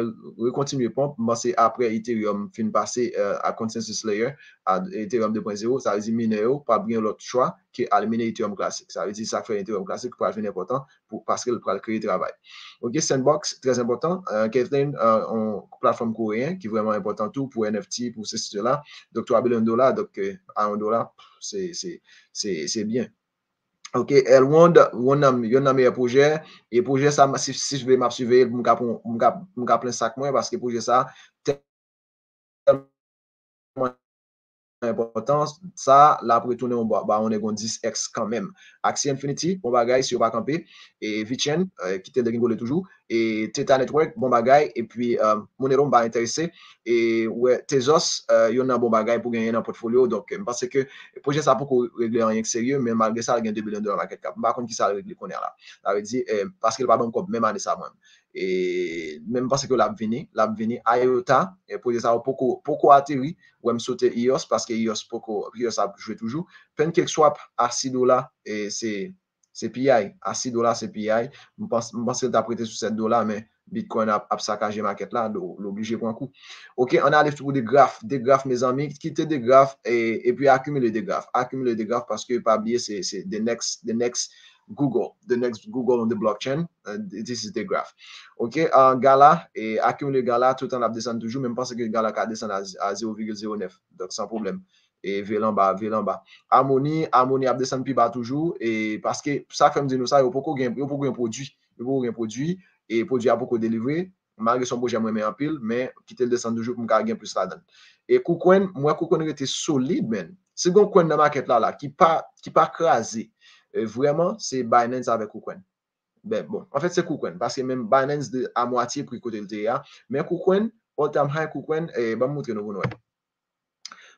continuer pompe, c'est après Ethereum fin passer euh, à consensus layer, à Ethereum deux point zéro, ça veut dire Mineo, pas bien l'autre choix qui est éliminer Ethereum classique. Ça veut dire ça fait Ethereum classique pour devenir important pour parce qu'elle va créer travail. OK, Sandbox très important, euh, Kathleen euh, on plateforme coréenne qui est vraiment important tout pour N F T pour ces choses là. Donc trois billions de dollars donc euh, à un dollar, c'est c'est c'est c'est bien. Ok, elle wanda, on a, on a mis un projet et projet ça, si, si je vais m'absorber, je vais me plein sac moins parce que projet ça, tellement important, ça, là pour retourner, on est en dix X quand même. Axie Infinity, bon bagay, si on va camper, et Vichen, euh, qui était de rigoler toujours, et Theta Network, bon bagay, et puis euh, Monero m'a intéressé, et ouais, Tezos, euh, yon nan bon bagay pour gagner dans portfolio, donc je pense que le projet ça pour régler en rien sérieux, mais malgré ça, il y a deux billions de dollars market cap. Par contre, qui ça régler qu'on est là? Ça veut dire, eh, parce qu'il va bon comme même année ça même. Et même parce que l'abveni, l'abveni, IOTA, et pour ça, beaucoup, beaucoup atterri, ou même sauter I O S, parce que I O S, beaucoup, I O S a joué toujours. Pancake Swap à six dollars, et c'est, c'est P I, à six dollars, c'est P I. Je pense, je pense qu'il t'a prêté sur sept dollars, mais Bitcoin a, a saccagé market là, l'obligé pour un coup. Ok, on arrive pour des graphes, des graphes, mes amis, quitter des graphes, et, et puis accumuler des graphes, accumuler des graphes, parce que, pas oublier, c'est, c'est the next, the next, Google, the next Google on the blockchain, uh, this is the graph. Ok, uh, Gala, et accumuler Gala, tout en la descend toujours, même parce que Gala a descend à, à zéro virgule zéro neuf, donc sans problème. Et vélan bas, vélan bas. Harmony, Harmony a descend plus bas toujours, et parce que ça fait me dire nous ça, il y a beaucoup de produits, il y a beaucoup de produits, et produits a beaucoup délivré, malgré son projet, moi, mais en pile, mais quitter le descendre toujours pour me gagner plus là-dedans. Et KuCoin, moi, KuCoin était solide, man. C'est bon, KuCoin dans le market là, là, qui pas qui pas crasé. Vraiment, c'est Binance avec KuCoin. Ben, bon, en fait, c'est KuCoin, parce que même Binance de, à moitié pour côté le T A, mais KuCoin, all time high KuCoin, et ben, montrer nous, nous.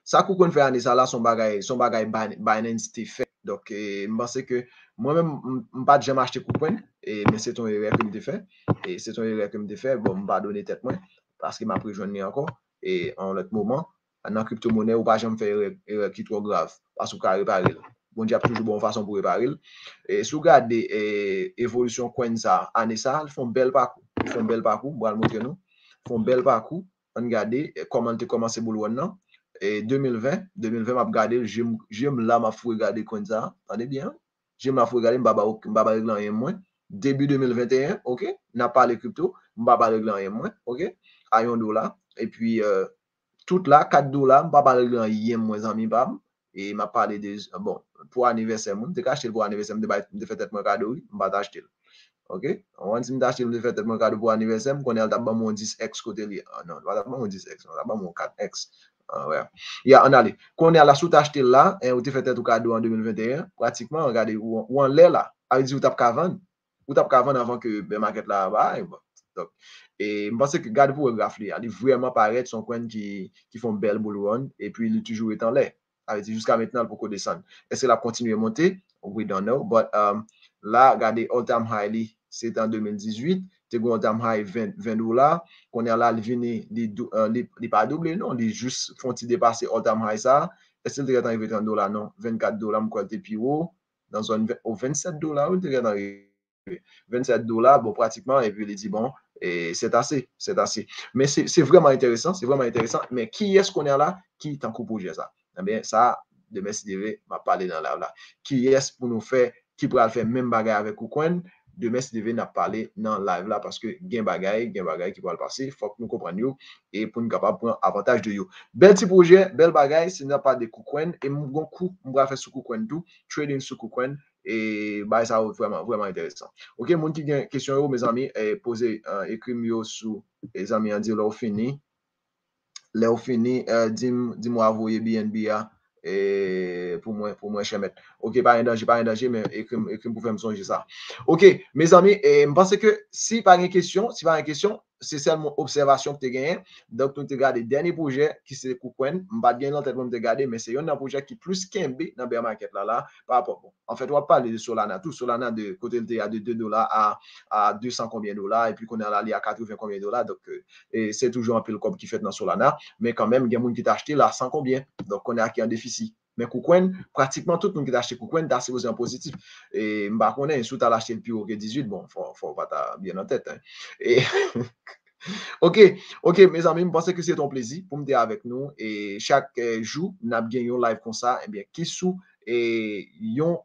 Ça, KuCoin fait année, ça là, son bagay, son bagay Binance t'est fait. Donc, je pense que moi-même, je n'ai pas jamais acheté KuCoin, mais c'est ton erreur que je fait. Et c'est ton erreur que je fait. Bon, je ne vais pas donner tête, moi, parce que je m'ai rejoint encore. Et en l'autre moment, dans crypto-monnaie, je ne vais pas jamais faire erreur qui est trop grave, parce que je ne vais pas réparer. Bon, j'ai toujours bonne façon pour réparer. Et si vous regardez l'évolution coin ça, année ça, ils font un bel parcours. Ils font un bel parcours, je vais le montrer nous. Ils font un bel parcours. Regardez comment tu commences à bouler maintenant. Et deux mille vingt, deux mille vingt, m'a regardé, j'aime là, m'a fou regarder comme ça. Attendez bien. J'aime la fou regarder, m'a pas réglé un moins. Début deux mille vingt et un, ok? N'a pas les crypto, m'a pas réglé un moins, ok? À un dollar. Et puis, euh, tout là, quatre dollars, m'a pas réglé un moins, ami, bam. Et m'a parlé des. Bon, pour anniversaire, m'a dit acheté pour anniversaire, m'a dit fait être mon cadeau, m'a pas acheté. Ok? On dit m'a acheté, m'a fait être mon cadeau pour anniversaire, m'a connaît d'abord mon dix X côté lié. Non, d'abord mon dix X, d'abord mon quatre X. Ah ouais. Il y a un aller. Quand on est à la sous-acheter là, et on te fait un cadeau en deux mille vingt et un, pratiquement, regardez où on l'est là. Avec dit, vous tapez qu'à vendre. Vous tapez qu'à vendre avant que Bear Market là va. Et je pense que garde pour le graphe, il est vraiment paraître son coin qui font belle boulot et puis il est toujours en l'air. Avec dit, jusqu'à maintenant, pour qu'on descende. Est-ce qu'il a continué à monter? We don't know. But um, là, regardez, all time high, c'est en deux mille dix-huit. T'es gros dame high vingt dollars, qu'on est là, le vini, les pas doublé, non, les juste font-ils dépasser all time high ça, est-ce que t'es arrivé trente dollars, non, vingt-quatre dollars, m'croit t'es plus haut, dans zone vingt-sept dollars, t'es arrivé vingt-sept dollars, bon, pratiquement, et puis il dit, bon, et c'est assez, c'est assez. Mais c'est, c'est vraiment intéressant, c'est vraiment intéressant, mais qui est-ce qu'on est là, qui t'en coupe pour ça? Eh bien, ça, demain, si D V m'a parlé dans la là. Qui est-ce pour nous faire, qui pourra le faire même bagarre avec KuCoin? Demain, si devez n'a parlé dans le live là parce que il y a un bagage, il y a un bagage qui va le passer, il faut que nous comprenions et pour nous capables prendre avantage de yo. Bel petit projet, bel bagage, si n'a pas de KuCoin et mon bon coup, on va faire sur KuCoin tout, trading sur KuCoin et bah ça vraiment vraiment intéressant. OK, mon qui a question yo mes amis, eh, posez euh, écrivez-moi sous les amis en dire là au fini. Là au fini, euh, dis-moi dis-moi voyez B N B a et pour moi pour moi chemet. OK, pas un danger, pas un danger mais écrime écrime pour faire me songer ça. OK, mes amis, et je pense que si pas une question, si pas une question, c'est seulement observation que tu gagné. Donc tu te regarder dernier projet qui c'est KuCoin, m'pas bien dans tête pour me regarder mais c'est un projet qui plus qu'embe dans bear market là là par rapport bon. En fait, on va parler de Solana, tout Solana de côté de deux dollars à à deux cents combien dollars et puis qu'on est allé à quatre-vingts combien dollars donc et c'est toujours un peu le cop qui fait dans Solana mais quand même il y a monde qui t'a acheté là cent combien. Donc on est acquis en déficit. Mais KuCoin, pratiquement tout le monde qui a acheté KuCoin, c'est assez en positif. Et bah, on est, si tu as acheté le plus haut que dix-huit, bon, il ne faut pas t'as bien en tête. Hein. Et ok, ok, mes amis, je pense que c'est ton plaisir pour me dire avec nous. Et chaque euh, jour, nous avons gagné un live comme ça. Eh bien, qui sous et yon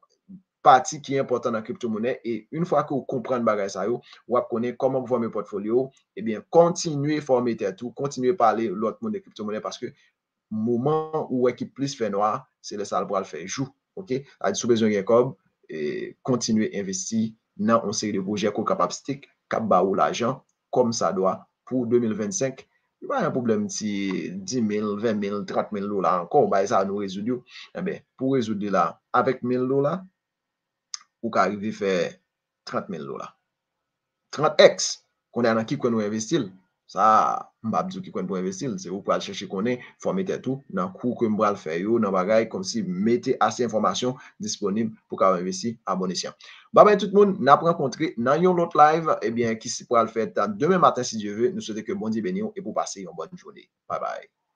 partie qui est importante dans la crypto-monnaie. Et une fois que vous comprenez le bagage, vous connaissez comment vous formez portfolio. Eh bien, continuez à former tout, continuez à parler l'autre monde de crypto-monnaie parce que moment où l'équipe plus fait noir, c'est le sale pour le faire jour. OK? A dit, sous besoin d'un cob, et continuer à investir dans une série de projets qu'on capable stick, cap ba ou l'argent, comme ça doit pour deux mille vingt-cinq. Il n'y a pas un problème si dix mille, vingt mille, trente mille dollars encore, bah, ça nous résoudre. Eh bien, pour résoudre là, avec mille dollars, ou qu'arriver à faire trente mille dollars. trente X, qu'on a dans qui qu'on nous investit. Ça, je ne sais pas qui pour investir, c'est vous pouvez chercher qu'on est, il faut mettre tout dans le cours que vous pouvez faire, dans bagaille comme si vous mettez assez d'informations disponibles pour qu'on investisse à bon escient. Bah ben tout le monde, nous avons rencontré dans Yon Lot Live, et bien, qui pourra le faire demain matin si Dieu veut. Nous souhaitons que bon Dieu bénisse et pour passer une bonne journée. Bye bye.